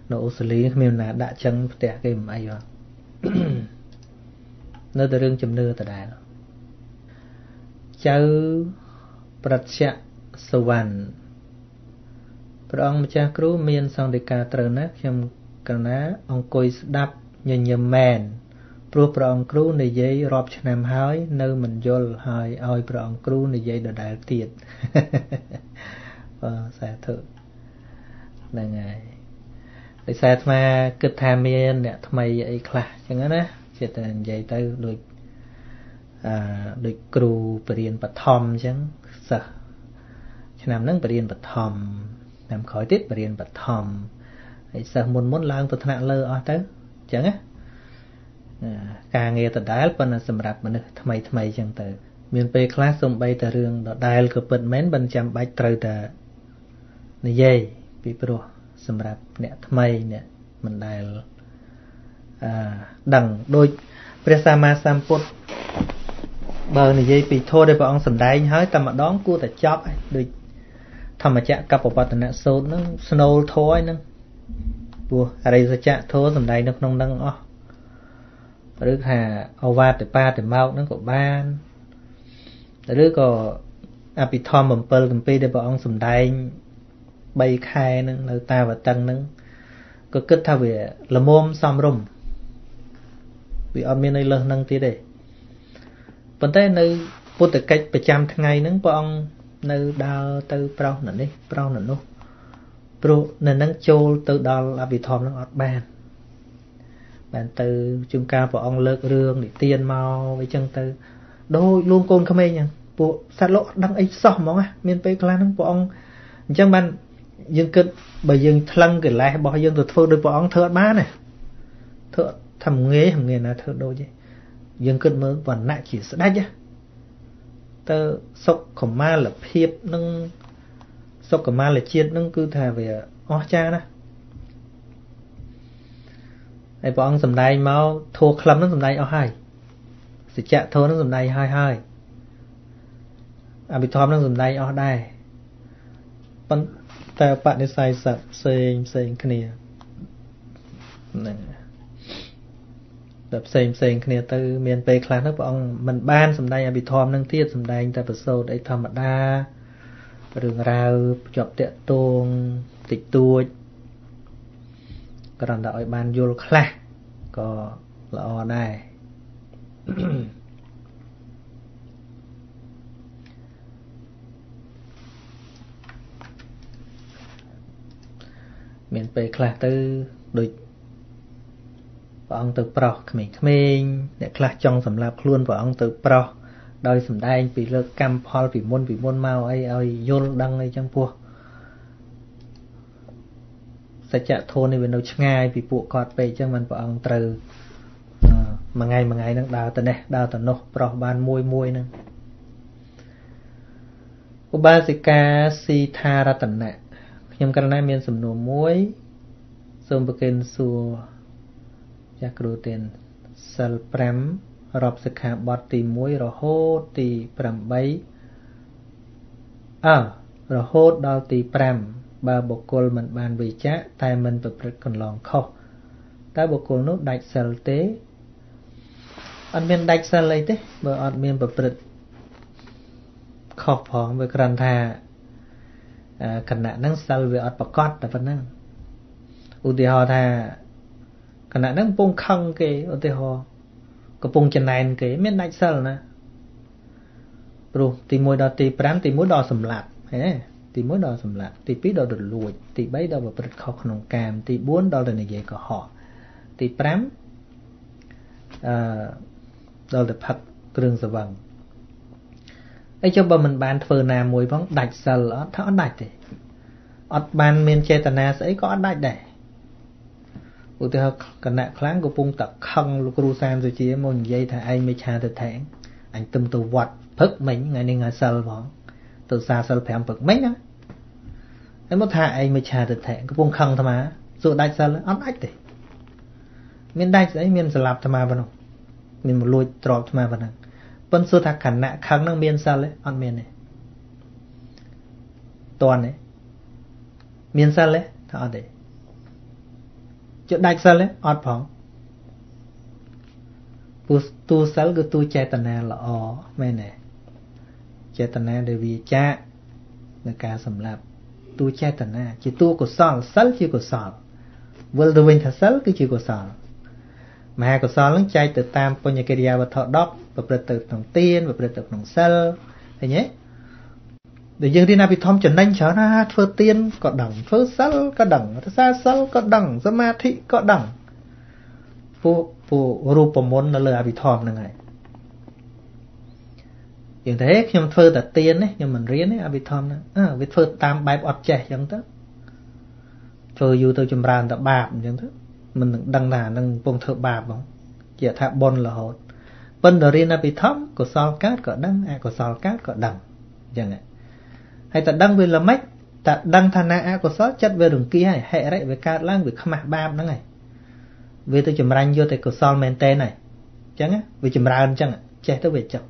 nỗ xử lý miền là đã chân tẻ cái mày rồi nơi tờ lương chầm nư tờ đài cháu bạch xạ sầu vằn, rồi ông cha cứu miền sang để cả trời nát chấm cả ná ông coi đáp nhầm nhầm mền, rồi ông cứu này dây rộp cho nam hói nơi mình vô hỏi ôi rồi ông cứu này dây đồ đại tiệt, xài thử, là ngày, để xài mà cứ tham miền nè tham mày vậy cả, chẳng hạn á, chỉ cần dây tới đôi à đôi cừu bền bật thầm chẳng sợ, cho nam nâng bền bật thầm, nam khỏi tiếp bền bật thầm, sợ muốn muốn lang tụt nạn lơ ở tới, chẳng á, càng nghe tụt đái là sầm rạp mà nữa, thay mày thay mày chẳng tới, miền P class xong bay từ đường đó đài là bật mến bận chạm bay trời từ, này dây, bị pro sầm rạp nè thay mày nè mình đài à đằng đôi presama samput bờ này dây bị thôi để bọn ông sầm đáy hái tầm mà đón cua tại chóp ấy được thầm mà chạm cặp của bọn tụi nó sâu nó snow thôi nó bùa ở đây sẽ chạm thôi sầm đáy nó nông nông ó đứa hà ova từ ba từ mau nó của ban đứa có apithom bầm pơ bầm pi để bọn ông sầm đáy bay khai nó nơi ta và tăng nó có kết thao về là mồm xòm rùm vì ông miền này lớn nâng tí để vấn đề nơi bút từ cách bảy trăm ngày nắng bong nơi đào từ pro nè đi pro nè nô pro nè nắng trôi từ đào là bị thòm nắng ọt bàn bàn từ chung ca bong lợn rương để tiền mau với chân từ đôi luôn côn không ai nhỉ bộ sát lỗ đang ấy sọ móng à miền tây clan nắng bong chẳng bàn dân cất bởi dân thăng cái lại bỏ dân từ phơi đôi bong thợ má này thợ thầm nghề thầm nghề là thợ đồ gì dân cơn mơ và nạ chỉ sẽ đách á tớ sốc khổng ma là phiếp nâng sốc khổng ma là chiên nâng cứ thà về o cha đó ấy bọn dùm đáy máu thô khám nó dùm đáy o hai sẽ chạy thô nó dùm đáy hai hai à bị thòm nó dùm đáy o đài bọn ta bạn đi sai sập xênh xênh khả nìa nè đập xem xem kia từ miền tây khá nó bọn mình ban sầm đây bị thòm năng tiết sầm đây ta phải sâu đây thòm mặt đa đường rau chọc tiện tuồng tịch tuôi còn đợi ban vô khá có là ở đây miền tây khá từ đôi ông từ pro mình mình để class trong sầm lạp luôn và ông từ pro đôi sầm đai vì lơ cam pol vì môn vì môn mau ấy ấy yol đăng ấy trong pua sẽ chạy thôn này bên đâu ngay vì pua cọt về cho mình và ông từ mà ngày mà ngày đang đào từ này đào từ nô pro ban môi môi nè ubasika sitharatana nhưng cái này miền sầm nô muối sầm bậc kênh xua chắc rồi tiền sờ prem rập sạc hạ bát tì muối rồi hốt tì prem bay à rồi hốt đào tì prem ba bộ cồn mình bàn về chả tai mình bật bật còn lỏng khâu ta bộ cồn nó đạch sờ té ăn miên đạch sờ lấy té bờ ăn miên bật bật khâu phỏng về cần thà cần nạn năng sờ về ăn bạc cót là phần năng u thì họ thà còn lại nó bông khăng kì ở tây hồ, có bông chân này kì miền đại sơn nè, rồi tì môi đỏ tì prám tì môi đỏ sầm lạp, thế, tì môi đỏ sầm lạp, tì pí đỏ đột lùi, tì bấy đỏ bật bật khóc nồng cam, tì bốn đỏ là này dễ của họ, tì prám, đỏ là phật trường sờ vàng, ấy cho bà mình bàn phờ nà mùi bóng đại sơn ở thảo đại thì, ở bàn miền che tà na sẽ có đại để u thì họ cận nạ kháng của bung tật khăng lục ru san rồi chỉ một giây thà ai mới cha từ tháng anh tâm từ vật phất mình ngày nay ngày sờ mỏng từ xa xa thèm bực mấy nhá em một thà anh mới trả được thẻ cái vùng khăng tham á rồi đại xa là ăn ách đấy miền đại sẽ miền sờ lạp tham á vào miền một lối trọt tham á vào năng bên xưa thà khẩn nạ khăng năng miền xa lấy ăn miền này toàn đấy miền xa lấy thà đấy chỗ đại xa lấy ăn phẳng tu xa cứ tu chạy tận này là ó mấy này chạy tận này để vì cha người cả sầm lạp tu chạy tận này chỉ tu của sòn sắn chỉ của sòn vừa từ bên thà sắn cái chỉ của sòn mà của sòn nó chạy từ tam ponyakeria và thọ đốc và từ từ thằng tiên và từ từ thằng sơ thế nhé để dương đi na bị thom trở nên cháu na phơ tiên có đẳng phơ sắn có đẳng thà sa sắn có đẳng sa ma thị có đẳng phụ phụ rùa bồ môn là lời à bị thòm là ngày, như thế khi mình phơi đặt tiền đấy, nhưng mình riêng đấy à bị thòm nữa, à bị phơi tam bài bọt chè chẳng thế, phơi dù tôi chìm ràn tập bạp chẳng thế, mình đằng nào đằng bông thợ bạp không, chỉ thà bồn là hột, bên đó riêng à bị thòm, có sòi cát có đắng, à có sòi cát có đắng, chẳng này, hay ta đắng về là mách, ta đắng thà na à có sót chất về đường kia hay hệ đấy về cát lang về khăm hạ bạp nữa này. Vì tôi chùm ranh vô tới cửa son mên tên này chẳng á, vì chùm ranh chẳng á, chạy tới về chồng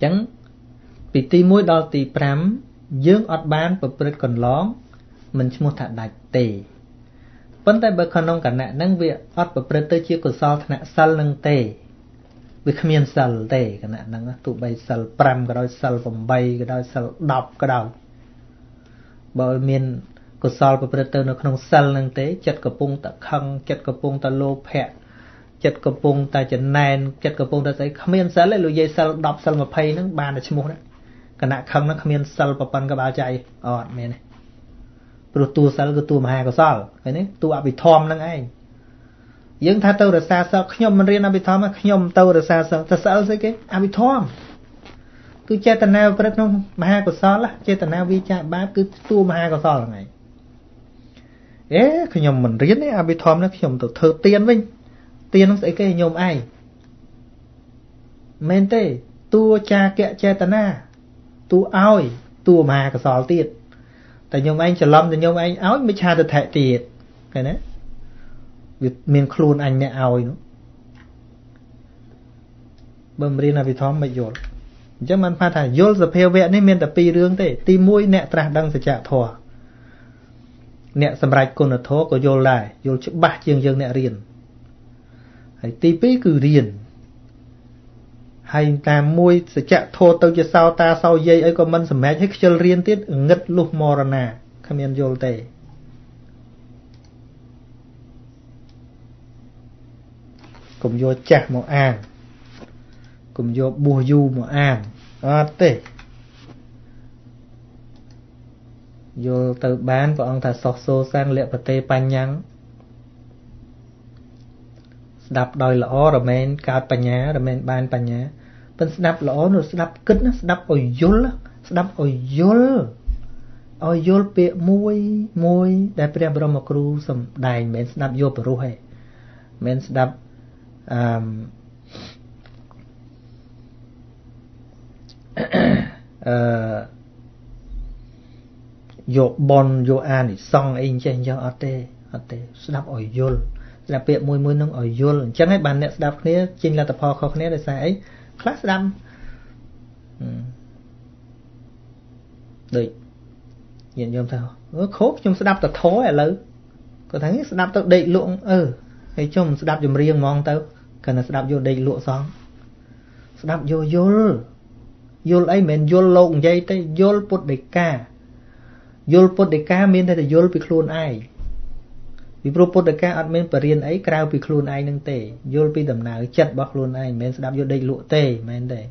chẳng vì tí mũi đo tí pram dương ọt bán bởi bởi còn lóng mình chung một thả đạch tì vẫn tại bởi khả nông cả nạ nâng việc ọt bởi bởi tới chìa cửa son thả nạ sal nâng tì vì khả miên sal tì cả nạ nâng á, tụ bay sal pram cả đôi sal vòng bay cả đôi sal đọc cả đôi bởi miên cô sal của bờ tơ nó không sal năng tế chặt cặp bông ta khăng chặt cặp bông ta lô phẹt chặt cặp bông ta chân nén chặt cặp bông ta say không miên sal lại lùi dây sal đập sal mà phay nó bàn là chmua đấy cái nạ khăng nó không miên sal bắp bắn cái bao chạy ọt mẹ này pro tu sal cái tu mà hai cô sal cái này tu à bị thom năng ai những thà tơ là xa sao nhom mình riêng à bị thom á nhom tơ là xa sao ta sal say cái à bị thom cứ che tần nào bờ tơ mà hai cô sal á che tần nào vi cha bá cứ tu mà hai cô sal là ngày ế khi nhom mình riết đấy abi thom nó khi nhom tự thơ tiền vinh tiền nó sẽ cái nhom ai mente tua cha kẹ che tana tu oi tua mà cả sò tiền tại nhom anh chầm lâm thì nhom anh áo mới cha được thẻ tiền cái đấy việc miền khôn anh nè oi nữa bơm riết abi thom bị dột chứ mình phải thà dột giờ phèo vẹn nên miền tập pi riêng thế ti mũi nè trà đăng sẽ trả thò nè sầm rạch con ở thố có vô lại vô chữ ba chương chương nè riền hay tí pí cứ riền hay ta mui sẽ chạ thô tao cho sao ta sau dây ấy có mân sầm mẹ hết chơi riền tiết ngất lục mò ra nà không yên vô tề cùng vô chạ mò an cùng vô bùa du mò an à tề vô từ bán của ông thà sọt xô sang lệ bờ tê pan nhắng đập đòi lõ rồi men cào pan nhá rồi men ban pan nhá bên đập lõ rồi đập kín đập ôi dối đập ôi dối ôi dối bẹ muối muối đại bia bơm mực ru sầm đài men đập vô bờ ru hay men đập vô bon vô an thì xong anh chơi nhau ở đây ở đây đáp ở vô là việc môi môi nâng ở vô chẳng hay bạn nè đáp kia chính là tập họ khó khăn để sai ấy class đam đấy nhận nhầm thao khốp trong đáp tập thố là lớn có thấy đáp tập đầy luộng ừ thấy trong đáp dùm riêng mong tao cần là đáp vô đầy luộng xong đáp vô vô vô ấy mình vô lộn dây tới vô bột đầy ca vô bột đề ca miền thế thì vô bị khôn ai vì pro bột đề ca ở miền Paris ấy cao bị khôn ai nâng tề vô bị đầm nào chật bọc khôn ai miền đạp vô đây lụa tề miền đây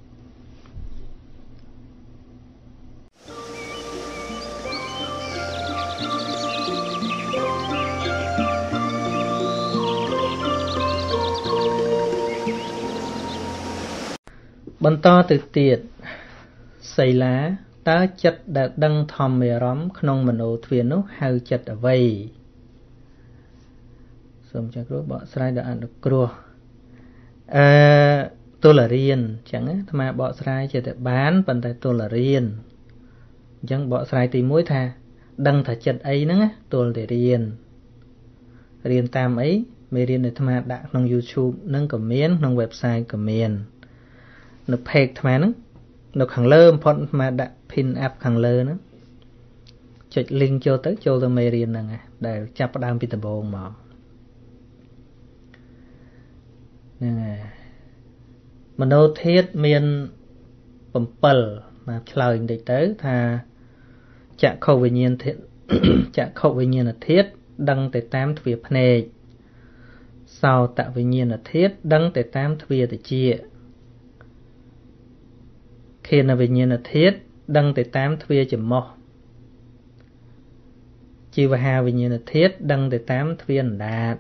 bận to từ tiệt xây lá ta chất đã đăng thòm mê rõm khôn mình ổ thuyền nó hào chất ở vầy xong cho các bạn bỏ sài đã ăn được cửa Tô là riêng, chẳng mà bỏ sài chỉ để bán, bằng tay tô là riêng. Chẳng bỏ sài thì mối tha, đăng thả chật ấy nữa, tô là riêng. Riêng tam ấy, mê riêng để thầm đã nông YouTube, nâng cầm miếng, nông website cầm miếng. Nó phê thầm nữa, nó khẳng lơ, bọn mà đã pin app khẳng lơ nữa. Chợt link cho tới cho tôi mê riêng nâng, để chắp đăng bị tầm bồn mà. Nâng à. Mình đâu thiết miền bầm bờ mà lời địch tới thà chạm khâu với nhiên thiết chạm khâu với nhiên là thiết đăng tới tám thủy phê sau tạo với nhiên là thiết đăng tới tám thủy tới chia khi là với nhiên là thiết đăng tới tám thủy chỉ mò chi và hà với nhiên là thiết đăng tới tám thủy đạt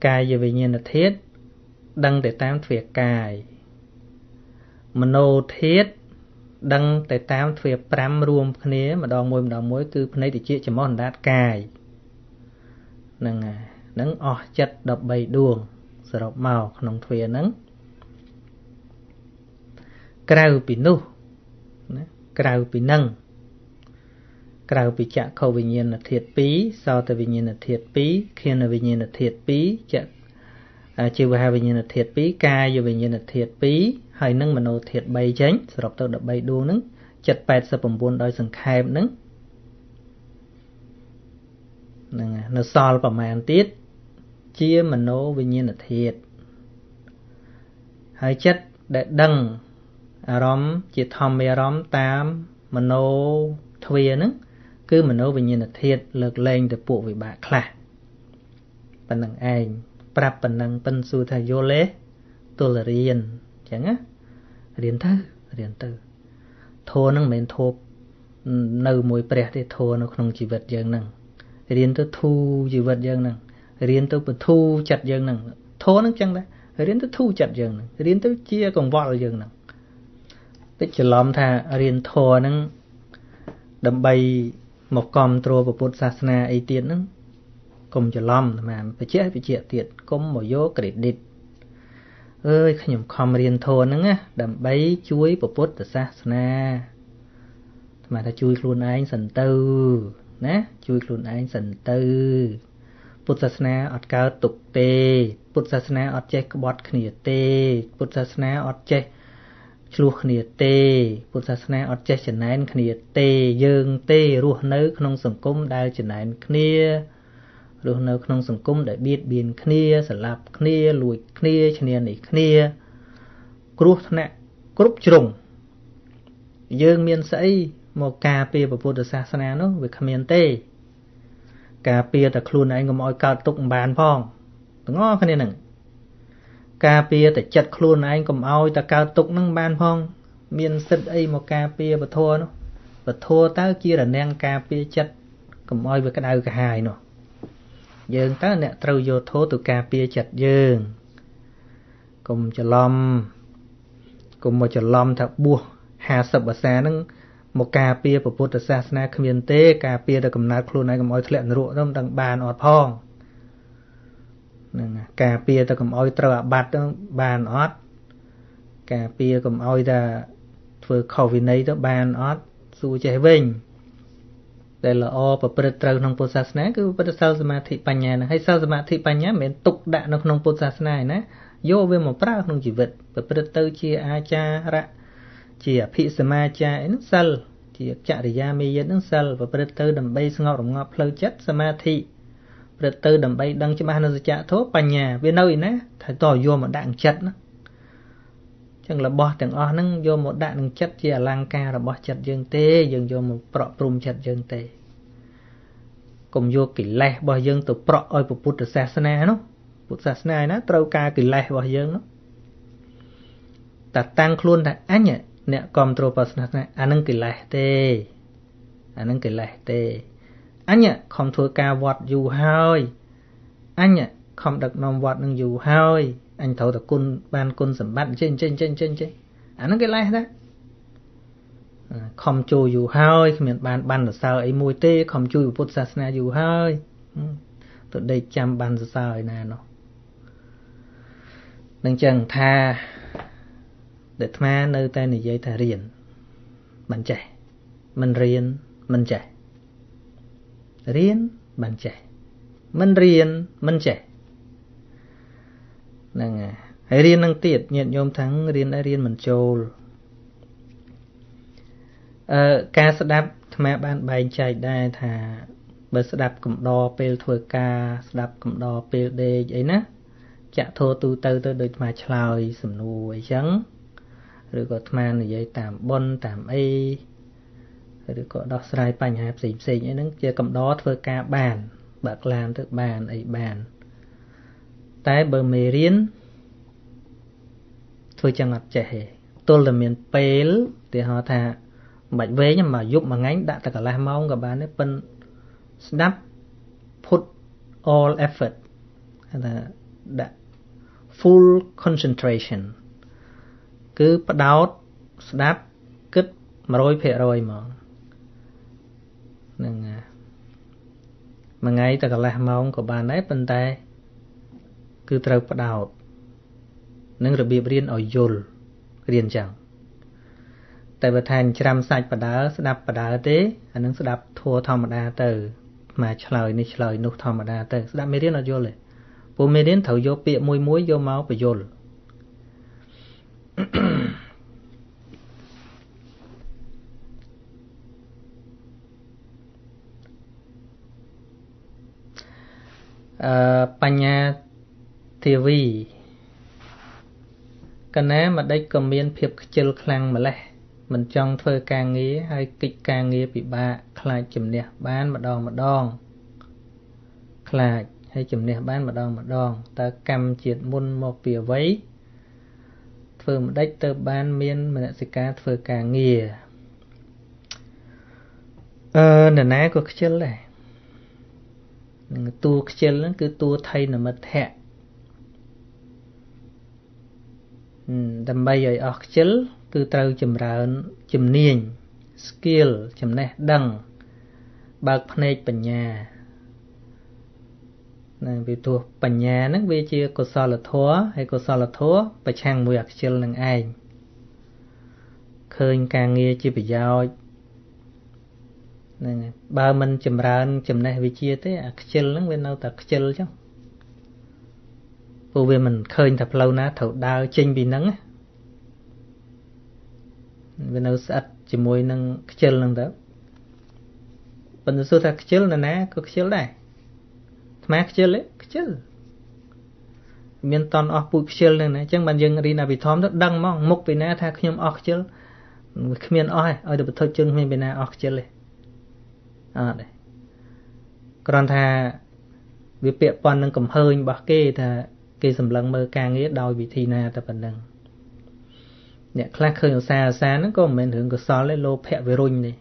cài với nhiên là thiết đăng tới tám thuyết cài mà nô thiết đăng tới tám thuyết pram ruộng khné mà đo môi mà đo môi cứ này thì chia chỉ món đát cài nâng à nâng ọ chất đập bầy đuông sở đọc màu nông thuyết nâng krau bị nu krau bị nâng krau bị chạ khâu vì nhiên là thiệt bí sau tới vì nhiên là thiệt bí khi là vì nhiên là thiệt bí chạ chiều qua về nhìn là thiệt bí ca rồi về nhìn là thiệt bí hay nâng mà nô thiệt bay chánh rồi đọc tôi đọc bay đua nâng chật bẹt sập bầm buồn đôi sừng khai nâng nâng nó soi vào màn tiết chia mà nô về nhìn là thiệt hay chất để đăng róm chỉ thầm về róm tám mà nô thuê nâng cứ mà nô về nhìn là thiệt lật lên để buộc về bạc là bạn nâng anh Prap nang pân su tha vô lê tôi là riêng chẳng á riêng thơ riêng thơ thô nâng mến thô nâu mùi bẹt thì thô nó không chỉ vật dân nâng riêng tôi thu chỉ vật dân nâng riêng tôi thu chặt dân nâng thô nâng chẳng đó riêng tôi thu chặt dân nâng riêng tôi chia còn vọt là dân nâng tích chỉ lòm tha riêng thô nâng đầm bay một con trô và bột sá sna ấy tiên nâng cùng cho lắm mà phải chết phải chết tiệt cũng một vô credit ơi khi nhầm khom riêng thôn nữa á đầm bấy chuối bột bột sa na mà ta chui luôn anh sần tư nè chui luôn anh sần tư bột sa na ọt cao tục tê bột sa na ọt che bọt khìa tê bột sa na ọt che chua khìa tê bột sa na ọt che chén nén khìa tê dương tê ruột nứ không sủng cúng đau chén nén khìa luôn nấu không sủng cung để biết biến khía sờ lạp khía lùi khía chèn này khía cướp nè cướp trùng dương miền sấy một cà phê và bột sa sna nó về miền tây cà phê ta khuôn anh có mọi cao tụng bàn phong ngó cái này nè cà phê ta chặt khuôn anh có mọi ta cao tụng năng bàn phong miền sứt ấy một cà phê và thua nó và thua tao kia là nang cà phê chặt có mọi về cái đầu cái hài nó dương ta nè trâu vô thố tụ cà pia chặt dương cùng cho lom cùng một cho lom thà bua hà sập bờ xa nâng một cà pia bờ bột sa na khmiên tê cà pia đã cầm nát khuôn này cầm oi thẹn ruộng đông đằng bàn ọt phong cà pia ta cầm oi trâu bạt đông bàn ọt cà pia cầm oi ta vừa khẩu vị nấy đó bàn ọt su chế vinh đây là o và bật trâu nông bồ sát na cứ bật sao mà thị bá nhá hay sao mà thị bá nhá mình tục đạn nông nông bồ sát na này vô về một pra nông chỉ vật và bật trâu chia a cha ra chia phi sama cha ấy nó sal chia cha để gia mi dân nó sal và bật trâu đầm bay ngọt ngọt lâu chất sama thị bật trâu đầm bay đăng cho mà nó cha thốt bá nhá bên đâu ý nè thầy tỏ vô một đạn chất nó chẳng là bỏ tiếng o nó vô một đạn chất chia lang ca là bỏ chất dương tê dương vô một prọ prum chất dương tê cùng vô kỷ lệ bỏ dương từ prọ ơi của Phật sa na nó Phật sa na nó trâu ca kỷ lệ bỏ dương nó ta tăng luôn là anh nhỉ nè còn trâu Phật sa na anh nâng kỷ lệ tê anh nâng kỷ lệ tê anh nhỉ không thua ca vọt dù hơi anh nhỉ không được nằm vọt nâng dù hơi anh thấu được côn ban côn sẩm bát trên trên trên trên trên anh nói cái lai đó không chui dù hơi miền ban ban là sao ấy môi tê không chui bút sa na dù hơi tụi đây chăm ban là sao ấy nè nó Nâng chẳng tha để thma nơi ta này dây ta riêng. Bạn trẻ. Mình riêng, mình trẻ. Riêng, bạn trẻ. Mình riêng, mình trẻ. Nâng à. Hãy riêng nâng tiệt nhận nhôm thắng riêng đã riêng mình chôl. Ờ, ca sát đáp thma bạn bài chạy đai thà. Bởi sát đáp cũng đo bèl thua ca, sát đáp cũng đo bèl đê vậy ná. Chạ thô tu tơ tơ đôi mà chlòi sầm nù ấy chắn. Rồi có thma này dây tạm bon tạm ấy. Rồi có đọc sài bành hạp xìm xìm ấy nâng chơi cầm đó thua ca bàn. Bạc làm thức bàn ấy bàn. Tại bờ mê riêng. Thua chẳng ngọt trẻ. Tôi là miền bèl thì họ thà. Bạch vế nhưng mà giúp mà ngánh đã ta cả la mong cả bán ấy bên. Snap put all effort là đã full concentration cứ bắt đầu snap cứt mà rồi phê rồi mà nên mà ngay ta cả là mong của bạn ấy bên tay cứ trâu bắt đầu nên rồi bị riêng ở dồn riêng chẳng tại vì thành trăm sạch bắt đầu snap bắt đầu thế anh đang snap thua thầm mà đa từ mà trời này trời nụ thầm mà đa từ đã mới đến nó vô rồi, bố mới đến thầu vô bịa môi mũi vô máu phải vô rồi. Panya ti vi cái này mà đây cầm miên phep chêu khang mà lẽ mình trong thơ ca nghĩa hay kịch ca nghĩa bị bạ khai chùm nè bán mà đòn mà đòn khai hay chùm nè bán mà đòn mà đòn ta cầm chiệt môn một bìa váy thơ một đách tơ bán miên mà lại sẽ ca thơ ca nghĩa ờ nè ná của cái chân này tu cái chân cứ tu thay là mất hẹn đầm bay rồi ở cái chân cứ trâu chùm rợn, chùm niên, skill, chùm nét đăng, bạc phêch bẩn nhà. Nên vì thua bẩn nhà nó vì chia cô so là thua hay cô so là thua, bà chàng mùi ạc chê lần ai. Khơi càng nghe chia bị giao. Nên bà mình chùm rợn, chùm nét vì chia thế ạc chê lần vì nào ta ạc chê chứ. Vô vì mình khơi thật lâu ná thấu đau chênh bị nắng á. Vì nó sẽ chỉ mùi nâng cái chân lần đó. Bạn sẽ thật cái chân là ná có cái chân này. Mà cái chân ấy, cái chân mình toàn ọc bụi cái chân này này. Chẳng bạn dừng đi nào bị thóm rất đăng mà mốc bị ná thà khi nhóm ọc cái chân. Khi mình ọc, ôi được thật chân mình bị ná ọc cái chân này. Ờ đấy. Còn thà vì bịa bọn nâng cầm hơi bỏ kê thà kê dùm lần mơ ca nghĩa đòi bị thi ná ta bạn nâng. Nhạc khá khơi ở xa ở xa nó có mệnh hưởng của xó lấy lô phẹ về rung đi.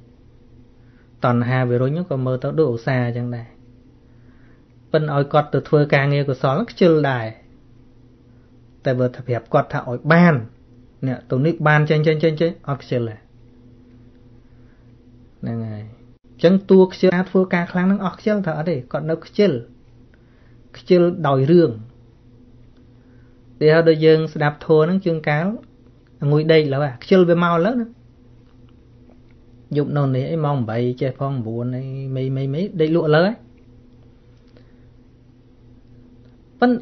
Toàn hà về rung nó có mơ tao đủ ở xa chẳng này. Vẫn ôi cọt từ thua ca nghe của xó lắc chư đài. Tại vừa thập hiệp cọt thả ôi ban. Nhạc tổ nước ban chênh chênh chênh chênh ôi chư là. Nên này. Chẳng tu chư á thua ca kháng nâng ôi chư thở đi. Còn nó chư. Chư đòi rương. Để hả đôi dương sẽ đạp thua nâng chương cáo. Ngồi đây là bà, chêl về màu lớn. Dụng nôn này ấy mong bày, chê phong buồn này, mấy mấy mấy, đây lụa lớn. Vân,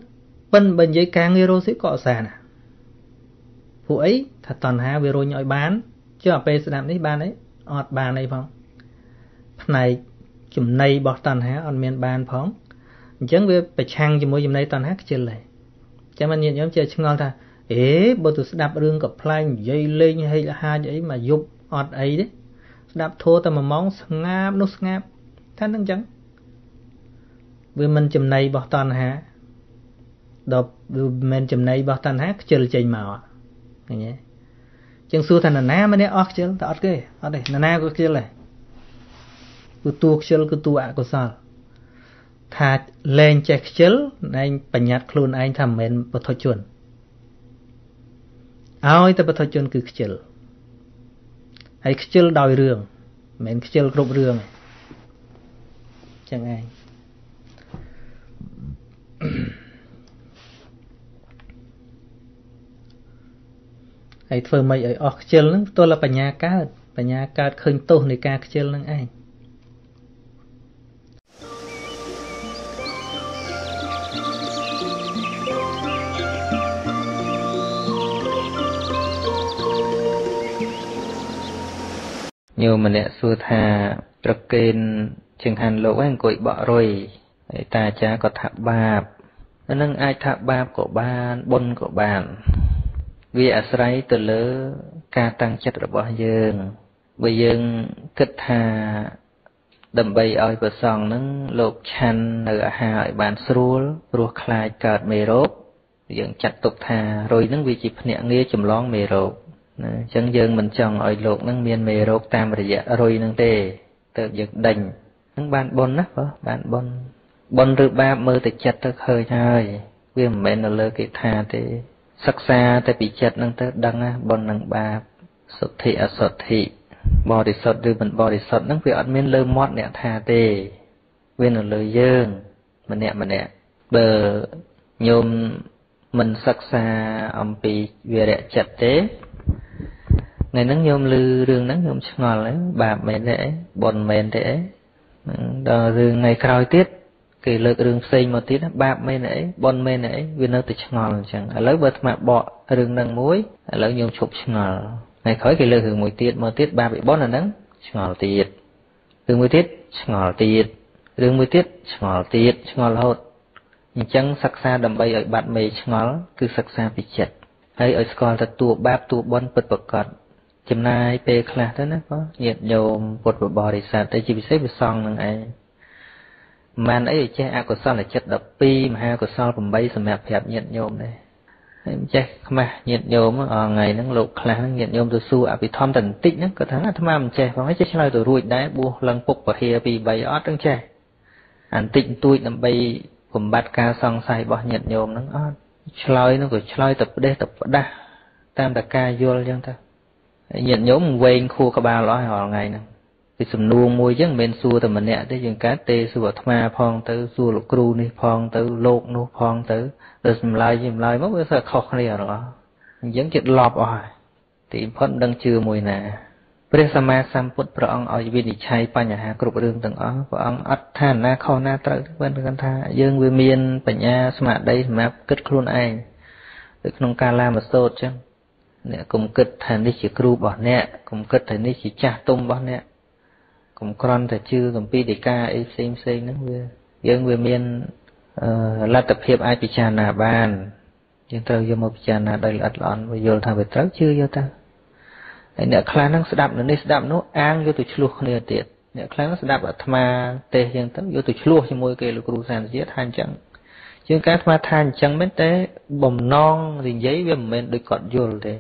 vân bên dưới ca nghe rô sẽ cọ xà nè. Phụ ấy, thật toàn hà về rồi nhọi bán. Chứ ở bê sẽ làm đấy bán ấy, ọt bán ấy phong. Phát này, chùm này bọt toàn hà, ọt miền bán phong. Chẳng về bạch hăng chùm môi chùm này toàn hát chêl này. Chẳng mà nhìn nhóm chê chênh ngon thà. Ê, bởi tôi sẽ đạp rương cặp lanh dây lên hay là hai dây mà dục ọt ấy đấy. Đạp thô ta mà mong ngáp, nó ngáp. Thế nâng chẳng. Vì mình chùm này bỏ toàn hả. Đọc mình chùm này bỏ toàn hả, chơi là chơi màu. Chẳng xưa thằng nà ná mới nè ọt chơi, ta ọt kê, ọt đây, nà ná có chơi là. Cứ tuộc chơi, cứ tuộc ạ của sao. Thà lên chạy chơi, anh bà nhạt luôn anh thầm mình bỏ thôi chuẩn. Ôi ta bắt đầu chân cứ khích chêl. Hãy khích chêl đòi rường. Mình khích chêl rộng rường. Chẳng ai. Hãy thơ mây ở ọc chêl nâng, tôi là bà nhà cát, bà nhà cát khênh tốt này cát chêl nâng ai. Nhiều mà nẹ xua thà trọc kênh chừng hàn lỗ anh cội bỏ rồi. Ta chá có thạp bạp, nâng ai thạp bạp của bạn, bôn của bạn. Vì ả srei từ lỡ ca tăng chất rồi bỏ dương. Bởi dương kích thà đầm bay oi bờ sòng nâng lộp chăn ở hà ở bàn srul, ruột khai cợt mê rốt. Dương chặt tục thà rồi nâng vì chỉ phân nhạc nghe chùm lón mê rốt. Chẳng dương mình chồng oi lộp nâng miên mê rốt tam rồi dạ rồi nâng tê. Tự dựng đành, nâng bàn bôn á, bàn bôn. Bôn rưu ba mơ tự chặt thức hơi thôi. Vì mẹ nó lỡ kì thà thì sắc xa tại bị chật nâng tới đăng á, bọn nâng bạp, sốt thị á sốt thị, bò đi sốt rưu mình bò đi sốt nâng vì ổn miên lơ mót nẹ thà tê, viên ở lơ dương, mà nẹ mà nẹ, bờ nhôm mình sắc xa ổng bị về rẹ chật tế, ngày nâng nhôm lư rương nâng nhôm chắc ngọt lấy, bạp mến để, bọn mến để, đó rương ngày khói tiết, kì lực rừng xây một tí đó, bạp mê nể, bôn mê nể, vì nó tự chẳng ngọt chẳng. Ở lớp vật mà bọ rừng nâng muối, ở lớp nhôm chụp chẳng ngọt. Ngày khói kì lực rừng mùi tiết, mùi tiết bạp bị bón là nâng, chẳng ngọt tiết. Rừng mùi tiết, chẳng ngọt tiết. Rừng mùi tiết, chẳng ngọt tiết, chẳng ngọt hột. Nhưng chẳng sắc xa đầm bay ở bát mê chẳng ngọt, cứ sắc xa bị chật. Hay ở school ta tùa bạp tùa bón bật bật cọt. Chìm nai bê khá thế n mà nãy thì cha của sao là chất đập pi mà ha của sao cùng bay sầm hẹp hẹp nhiệt nhôm đây, cha mà nhiệt nhôm ở ngày nắng lục là nắng nhiệt nhôm tôi su à bị thom tận tích nữa có tháng là tham ăn cha và mấy chiếc xe tôi ruồi đá bu lăng phục và hia bị bay ót trắng cha, ăn tích tôi nằm bay cùng bát ca song say bỏ nhiệt nhôm nắng ót, chơi nó của chơi tập đê tập đa, tam đặc ca vô luôn ta, nhiệt nhôm quên khu cà ba lõi họ ngày nè. Vì sầm nuông môi chứ mình xua tầm mình nè tới dừng cá tê xua thầm ma phong tới xua lục cừu này phong tới lột nu phong tới rồi sầm lai sầm lai mất cái sợi khóc này rồi vẫn chật lọp rồi thì phong đang chưa mùi nè. Bây giờ sầm ma sầm phút vợ ông ở bên đi chay pa nhà hàng cột đường từng ó vợ ông ắt than na khâu na tới bên cái tha dương với miên bảy nhà sầm mặt đây sầm mặt kết luôn ai được nông ca la mà sốt chứ nè cùng kết thành đi chỉ cừu bỏ nè cùng kết thành đi chỉ cha tôm bỏ nè cùng con thì chưa cùng pi để ca ấy xem xem nó vừa dân vừa miền la tập hiệp ai bị tràn à bàn dân tàu vô một tràn à đây là lợn và vô thằng bị tráo chưa vô ta này nè khá năng sập đập nữa đây sập đập nó ăn vô tụi chua này tiệt nè khá năng sập đập ở thma tê dân tàu vô tụi chua thì môi kề lục rùa sàn giết than chẳng chứ cái thma than chẳng biết té bồng non thì giấy với mình được cọt vô rồi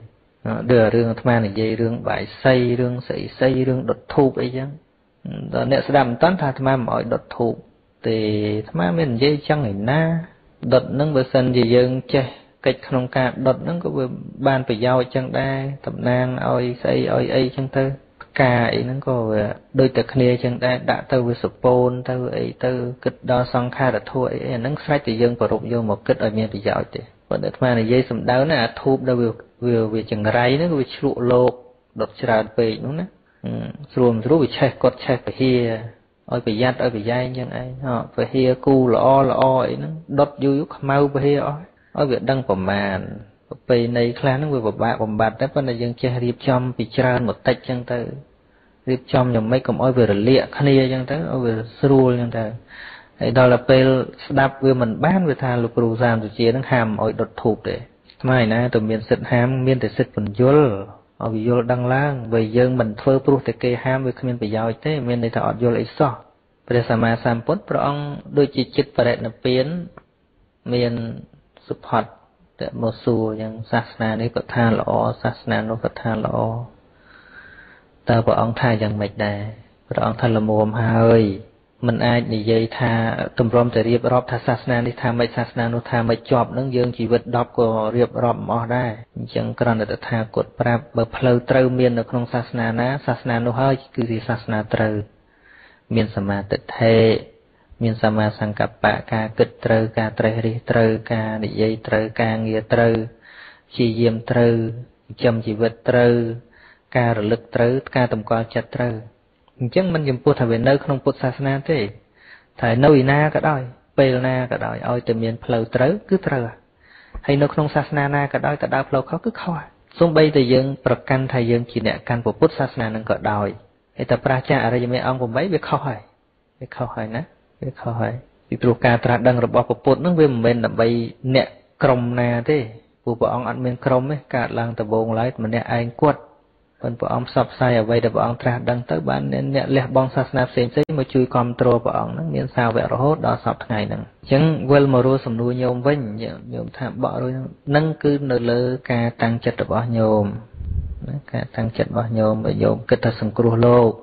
đưa rương thma này dây rương bãi xây rương sậy xây rương đột thu ấy chứ đó nè sẽ làm toán thà tham mọi đột thụ thì tham mình dây chăng này na đột nâng bờ sân gì dưng che cách không cả đột nâng có vừa ban phải giao chăng đây tập nang oi xây oi ấy chăng tư cài nâng có đôi tờ kia chăng đây đã tư với sopol tư ấy tư kịch đo song kha đã thua ấy nâng sai thì dưng vào rụng vô một kịch ở miền phải giao thì còn đợt mà này dây sầm đáo nè thụ đâu vừa vừa về chừng ray nó vừa lụ lột đột tràn về đúng nè rùm rú bị chạy cột chạy phải hia ôi phải dắt ôi phải dai nhưng ai họ phải hia cu là o là o ấy nó đốt dữ mau phải hia ôi ôi việc đăng phẩm màn về này khá nó về vào bạ vào bạt đấy vấn đề dân chơi riệp chom bị tràn một tách chân tới riệp chom nhầm mấy cầm ôi về lịa khania chân tới ôi về srul chân tới đó là pel đạp về mình bán về thà lục rù giam rồi chia nó hàm ôi đột thụp để mai nay tụi miền sệt hàm miền để sệt phần dul ở vì vô đăng lang về dân mình phơi pru thì kê ham về khi mình phải giao thế mình để thọ vô lấy so về sao mà sam put prong đôi chỉ chích và đẹp nấp biến miền support để một số những sasna đấy có tha lọ sasna nó có tha lọ ta prong tha dạng mệt đài prong tha là mồm hơi mình ai để dây tha tùm rom để riệp rọp tha sasna đi tha mệt sasna nó tha mệt chọp nâng dương chỉ vật đọc của riệp rọp mò đây chẳng còn là tha cột prab bờ phơi trâu miên ở trong sasna ná sasna nó hơi cứ gì sasna trâu miên sama tịch thề miên sama sang cặp bạ ca kịch trâu ca trê ri trâu ca để dây trâu ca nghe trâu chi diêm trâu chậm chỉ vật trừ ca lực trừ ca tầm quan chặt trừ chẳng mình dùng put thải về nơi không put sa na thế thải nơi na cả đôi pel na cả đôi oi từ miền phèo trừ cứ trừ hay nơi không sa na na cả đôi cả đôi phèo khó cứ khó xuống bay từ dương bậc căn thải dương chỉ nẹt căn put sa na nâng cả đôi hay tập ra cha ở đây mấy ông cùng mấy việc khó hỏi việc khó hỏi nè việc khó hỏi thì tru ca tra đăng rồi bỏ put nó về mình là bay nẹt krom na thế của vợ ông ăn miếng krom ấy cả làng tập bồn lái mình nẹt anh quật phần vợ ông sập sai ở vậy để vợ ông tra đăng tới bán nên nẹt lẹ bong sát nạp xem xét mà chui control vợ ông nó miếng sao vẽ robot đó sập ngày nè chẳng quên mà rùa sầm đuôi nhôm với nhôm thảm bỏ rồi nâng cứ nở lơ ca tăng chật ở bỏ nhôm ca tăng chật bỏ nhôm ở nhôm kết thật sầm cua lô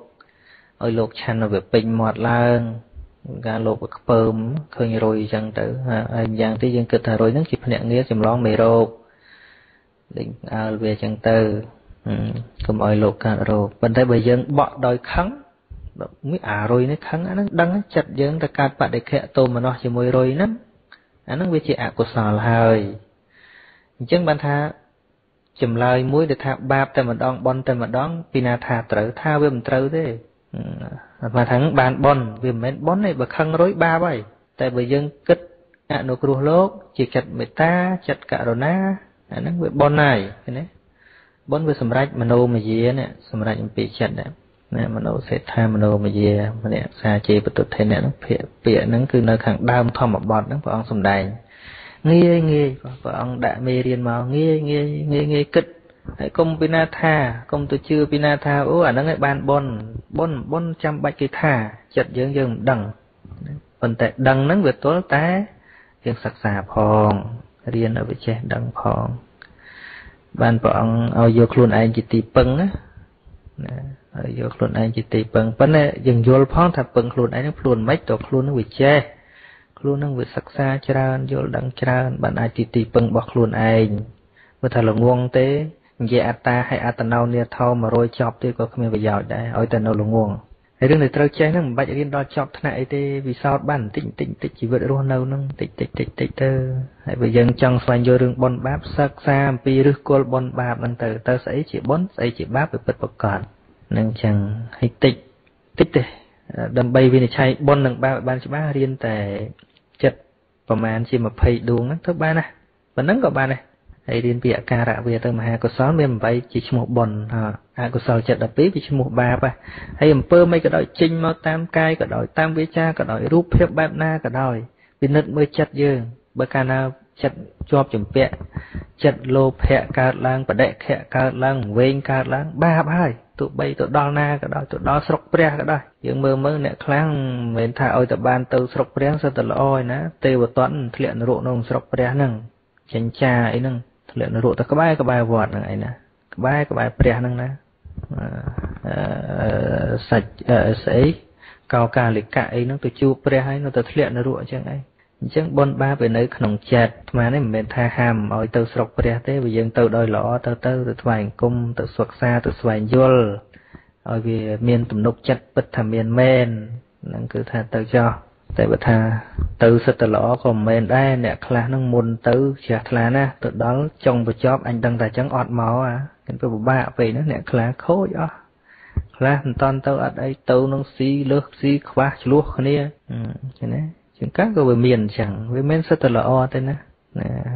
ở lô chan nó về pin mọt lang gà lột và cơm khơi rồi chẳng tử anh giang tới dân kịch rồi nó chỉ phải nghĩa chìm lon mì rô định về chẳng tử cầm oi lột cả rồi bên đây bây dân bọ đòi khắng mới à rồi nó khắng nó đắng chặt dân ta cắt bạn để khẹ tôm mà nó chỉ môi rồi lắm anh nó về chị ạ của sò hơi chân ban tha chìm lời muối để thả bạp tại mà đón bon tại mà đón pina thả tử thao với mình trâu thế mà thằng bàn bon vì mình bon này bậc khăn rối ba vậy tại bởi dân kết à nó cua lốt chỉ chặt người ta chặt cả rồi na à, nó bon này cái này bon với sầm rách mà nô mà dìa nè sầm rách bị chặt nè nè mà nô sẽ tha mà nô mà dìa mà nè xa chế bất tụt thế nè nó pịa pịa nó cứ nơi khẳng đam thom mà bọt nó vợ ông sầm đài nghe nghe vợ ông đã mê riêng mà nghe nghe nghe nghe kết hãy công pina tha công tôi chưa pina tha ố à nó ngay ban bon bon bon trăm bạch cái tha chật dương dương đằng còn tại đằng nó vượt tối té dương sặc sà phong riêng ở vị trí đằng phong ban bọn ao vô khuôn anh chỉ tì bưng á ao vô khuôn anh chỉ tì bưng vấn này dừng vô phong thà bưng khuôn anh nó khuôn mấy tổ khuôn nó vị trí khuôn nó vượt sặc sà tràn vô đằng tràn bạn ai chỉ tì bưng bỏ khuôn anh vừa thà là nguồn tế dạ ta hay atanau nia thao mà rồi chọc thì có không bây giờ đấy, ôi tần đâu là nguồn. Thế đương này tao chơi nó bạch riêng đo chọc thế này thì vì sao bản tịnh tịnh tịnh chỉ vượt luôn đâu nó tịnh tịnh tịnh tịnh tơ. Hãy bây giờ chẳng xoay vô đường bon báp sắc xa, pi rước cô bon báp bằng từ tao sẽ chỉ bốn sẽ chỉ báp về bật bật cản. Nên chẳng hay tịnh tịnh tề đầm bay vì này chạy bon đằng ba ban chỉ ba riêng tại chật và màn chỉ mà phây đuông nó thứ ba này và nắng của ba này. Hãy điên bịa ca rạ về từ mà hai con sáu miền bảy chỉ một bồn hai con sáu chặt đập bếp chỉ một ba vậy hay em pơ mấy cái đòi chinh mau tam cai cái đòi tam vía cha cái đòi rúp phép bám na cái đòi vì nứt mới chặt dơ bơ ca nào chặt cho chấm bẹ chặt lô phẹ ca lang và đệ khẹ ca lang ven ca lang ba bài tụi bay tụi đo na cái đòi tụi đo sọc pre cái đòi những mơ mơ nẹt kháng miền thảo ôi tập ban từ sọc pre sang từ loi ná tê và toán thiện ruộng nông sọc pre nưng chanh cha ấy nưng lệ nó ruột ta có bài có bài vọt này nè có bài có bài pre năng nè sạch sấy cao ca lịch cãi nó tôi chưa pre hay nó tôi lệ nó ruột chẳng ấy chẳng bon ba về nơi khổng chẹt mà này mình tha hàm ở từ sọc pre thế bây giờ từ đôi lọ từ từ từ vàng cung từ suất xa từ vàng dul ở vì miền tụm nục chặt bất thầm miền men năng cứ tha từ cho tại bậc thà từ sự từ lõ còn mình đây nè là nó muốn từ chả là na từ đó chồng và chóp anh đang tài trắng ọt máu à cái bậc ba vậy nó nè là khối đó là toàn tàu ở đây tàu nó xí lướt xí khóa luộc này thế này chuyện các cái về miền chẳng với men sự từ lõ thế nè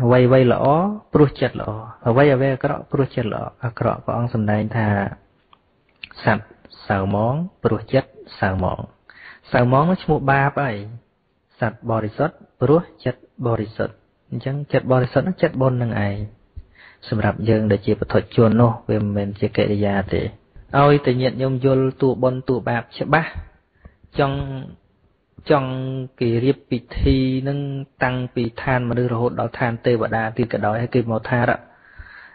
vay vay lõ pro chật lõ vay vay cái lõ pro chật lõ cái lõ của ông sầm đài thà sạch sờ món pro chật sờ món sào món nó chua ba vậy sạch bò rít sốt rúa chặt bò rít sốt chẳng chặt bò rít sốt nó chặt bồn năng ai sầm rập dương để chìa thuật chuồn nô về mình chìa kệ đi ra thì ôi tự nhiên nhung vô tụ bồn tụ bạp chả ba trong trong kỳ riệp bị thi nâng tăng bị than mà đưa hột đó than tê và đa thì cả đói hay kìm màu tha đó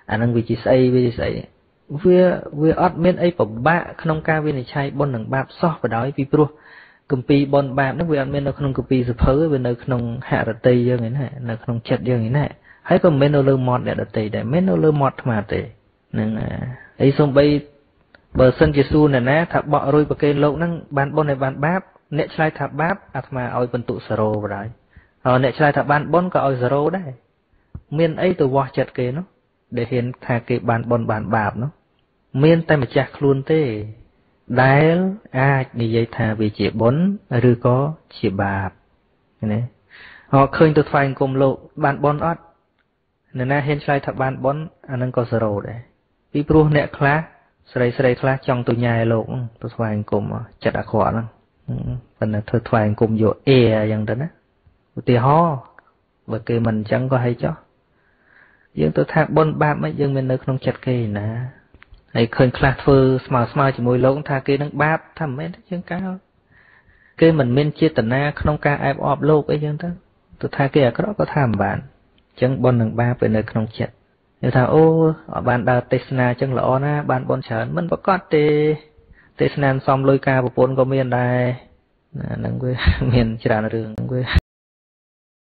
à nâng vị trí xây vị trí xây vừa vừa ót miên ấy của ba không ca viên này chạy bồn năng bạp so và đói vì pro cụm pi bon bám nó về ăn bên nó không cụm pi sập phớ bên nó không hạ đợt tây như thế này nó không chặt như thế này hãy còn bên nó lơ mọt để đợt tây để bên nó lơ mọt mà tây nên ấy xong bây bờ sân Giêsu này nè tháp bọ rồi bờ cây lậu năng bàn bon này bàn báp nẹt chai tháp báp à mà oi bần tụ sờ vào đấy nẹt chai tháp bàn bon cả oi sờ đấy miền ấy từ vò chặt kề nó để hiện thà cái bàn bòn bàn bạp nó miên tay mà chặt luôn thế đái ai như vậy thà vì chỉ bốn rư có chỉ bạp này họ khơi tụt phai cùng lộ bàn bòn ót nên là hiện sai thà bàn bòn anh đang có sầu đấy vì pru nè khá sợi sợi khá trong tụi nhai lộ tụt phai cùng chặt đã khó lắm phần là tụt phai cùng vô e rằng đó thì ho và kì mình chẳng có hay cho nhưng tôi thạc bốn ba mấy dân mình nơi không chặt kì nè hãy khơi khá phơ smile smile chỉ mùi lỗng thà kì nâng bạp thầm mấy chân cao kì mình mình chia tần na không ca ai bọp lộp ấy dân đó tôi thà kì ở cái đó có thàm bạn chẳng bốn nâng bạp về nơi không chặt nếu thà ô ở bàn đào tê sna chẳng lõ na bàn bốn chán mình có con tê tê sna xong lôi ca bộ bốn có miền đây nâng quê miền chả là đường quê